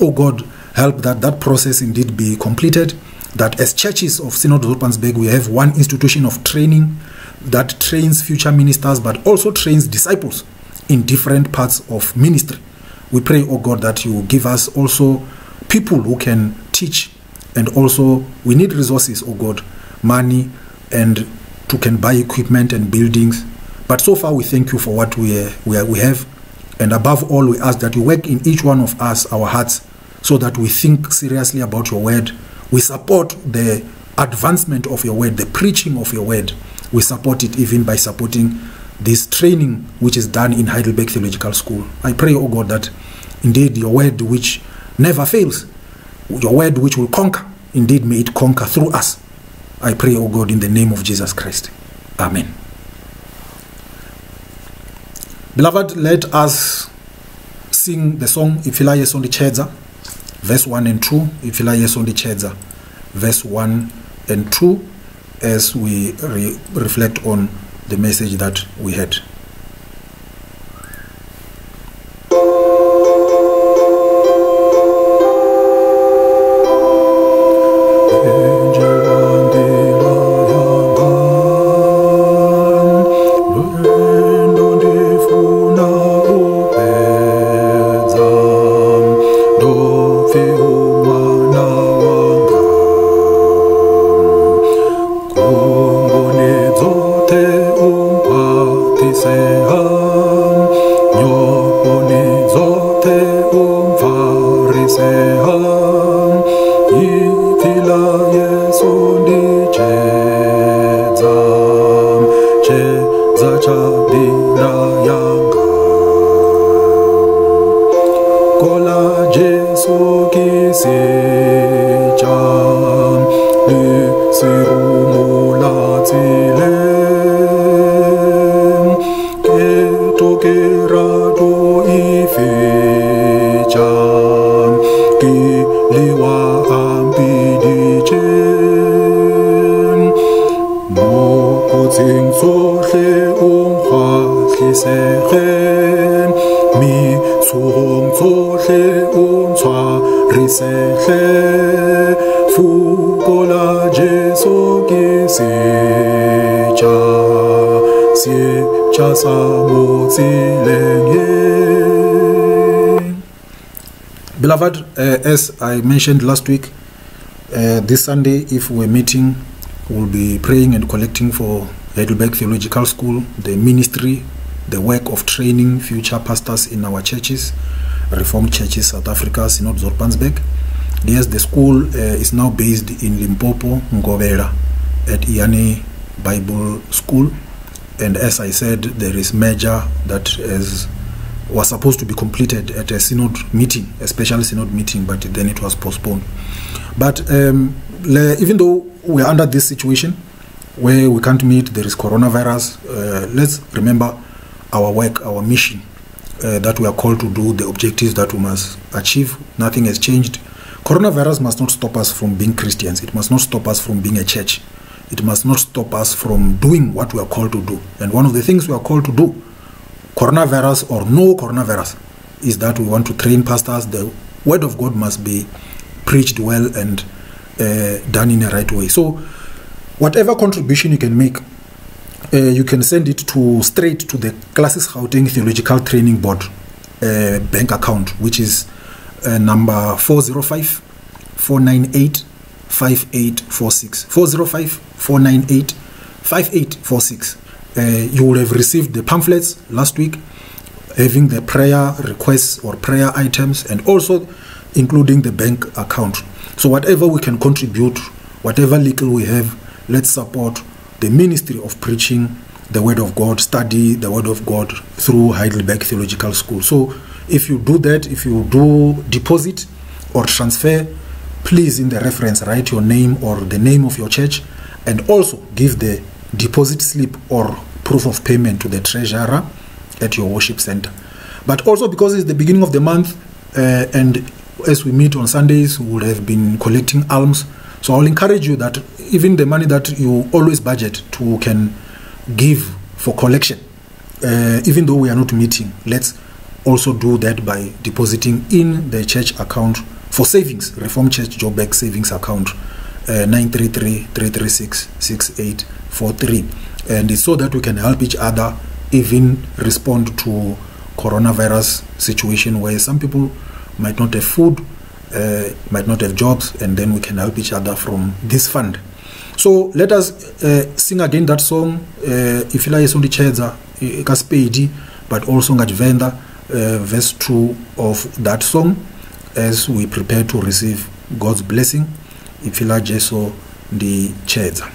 Oh God, help that that process indeed be completed, that as churches of Synod Soutpansberg, we have one institution of training that trains future ministers, but also trains disciples in different parts of ministry. We pray, oh God, that you give us also people who can teach, and also we need resources, oh God, money, and to can buy equipment and buildings. But so far, we thank you for what we, uh, we, uh, we have. And above all, we ask that you work in each one of us, our hearts, so that we think seriously about your word. We support the advancement of your word, the preaching of your word. We support it even by supporting this training which is done in Heidelberg Theological School. I pray, oh God, that indeed your word which never fails, your word which will conquer, indeed may it conquer through us. I pray, oh God, in the name of Jesus Christ. Amen. Beloved, let us sing the song Ifila Yesu Ndichedza, verse one and two. Ifila Yesu Ndichedza, verse one and two, as we re reflect on the message that we had. Kola Jesu ki se cham Beloved, uh, as I mentioned last week, uh, this Sunday, if we're meeting, we'll be praying and collecting for Heidelberg Theological School, the ministry, the work of training future pastors in our churches, Reformed Churches South Africa, Synod Soutpansberg. Yes, the school uh, is now based in Limpopo, Ngobera, at Iane Bible School. And as I said, there is merger that is, was supposed to be completed at a synod meeting, a special synod meeting, but then it was postponed. But um, even though we're under this situation where we can't meet, there is coronavirus, uh, let's remember our work, our mission uh, that we are called to do, the objectives that we must achieve. Nothing has changed. Coronavirus must not stop us from being Christians. It must not stop us from being a church. It must not stop us from doing what we are called to do. And one of the things we are called to do, coronavirus or no coronavirus, is that we want to train pastors. The word of God must be preached well and uh, done in the right way. So whatever contribution you can make, uh, you can send it to straight to the Classes Gauteng Theological Training Board uh, bank account, which is uh, number four zero five, four nine eight, five eight four six. four zero five, four nine eight, five eight four six. Uh, you will have received the pamphlets last week, having the prayer requests or prayer items, and also including the bank account. So whatever we can contribute, whatever little we have, let's support the ministry of preaching the Word of God, study the Word of God through Heidelberg Theological School. So if you do that, if you do deposit or transfer, please in the reference write your name or the name of your church, and also give the deposit slip or proof of payment to the treasurer at your worship center. But also, because it's the beginning of the month, uh, and as we meet on Sundays, we would have been collecting alms. So I'll encourage you that even the money that you always budget to can give for collection, uh, even though we are not meeting, let's also do that by depositing in the church account for savings, Reformed Church Joburg savings account, uh, nine three three, three three six, six eight four three. And it's so that we can help each other even respond to coronavirus situation where some people might not have food, Uh, might not have jobs, and then we can help each other from this fund. So let us uh, sing again that song, Ifila Yesu Ndichedza, Kaspeidi, but also Ngajvenda, verse two of that song, as we prepare to receive God's blessing. Ifila Yesu Ndichedza.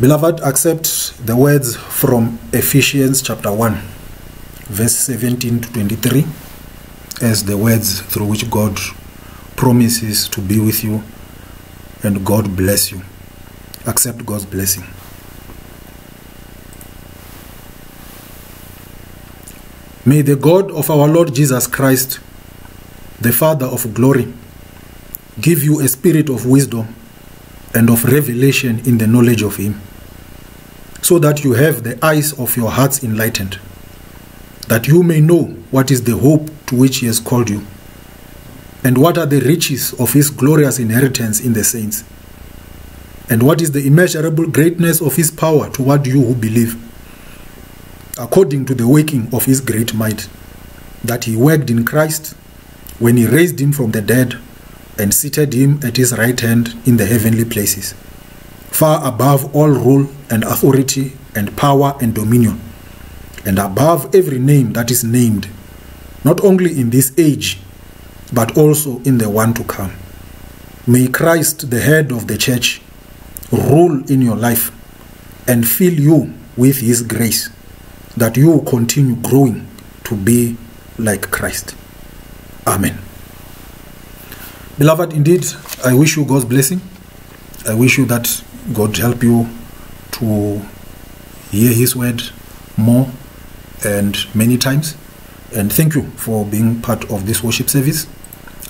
Beloved, accept the words from Ephesians chapter one, verse seventeen to twenty-three, as the words through which God promises to be with you and God bless you. Accept God's blessing. May the God of our Lord Jesus Christ, the Father of glory, give you a spirit of wisdom and of revelation in the knowledge of Him, so that you have the eyes of your hearts enlightened, that you may know what is the hope to which He has called you, and what are the riches of His glorious inheritance in the saints, and what is the immeasurable greatness of His power toward you who believe, according to the working of His great might, that He worked in Christ when He raised Him from the dead and seated Him at His right hand in the heavenly places, far above all rule and authority and power and dominion, and above every name that is named, not only in this age, but also in the one to come. May Christ, the head of the church, rule in your life and fill you with His grace, that you continue growing to be like Christ. Amen. Beloved, indeed, I wish you God's blessing. I wish you that God help you to hear His word more and many times. And thank you for being part of this worship service.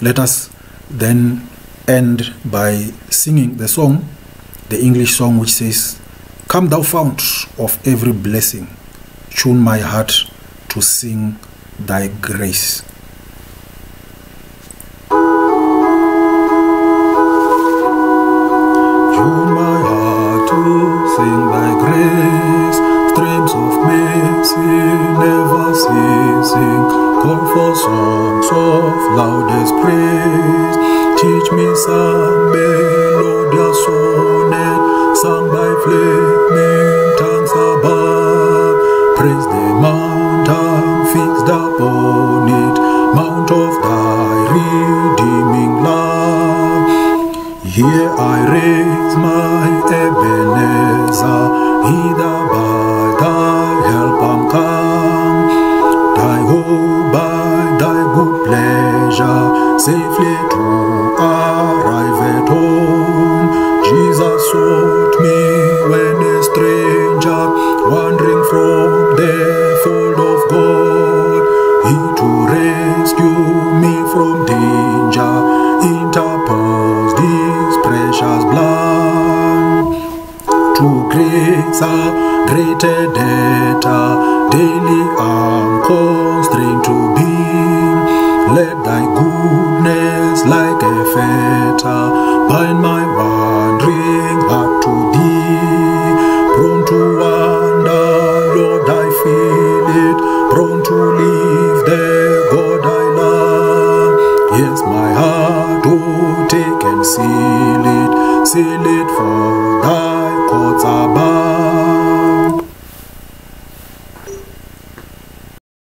Let us then end by singing the song, the English song, which says, "Come thou fount of every blessing, tune my heart to sing thy grace." Seal it for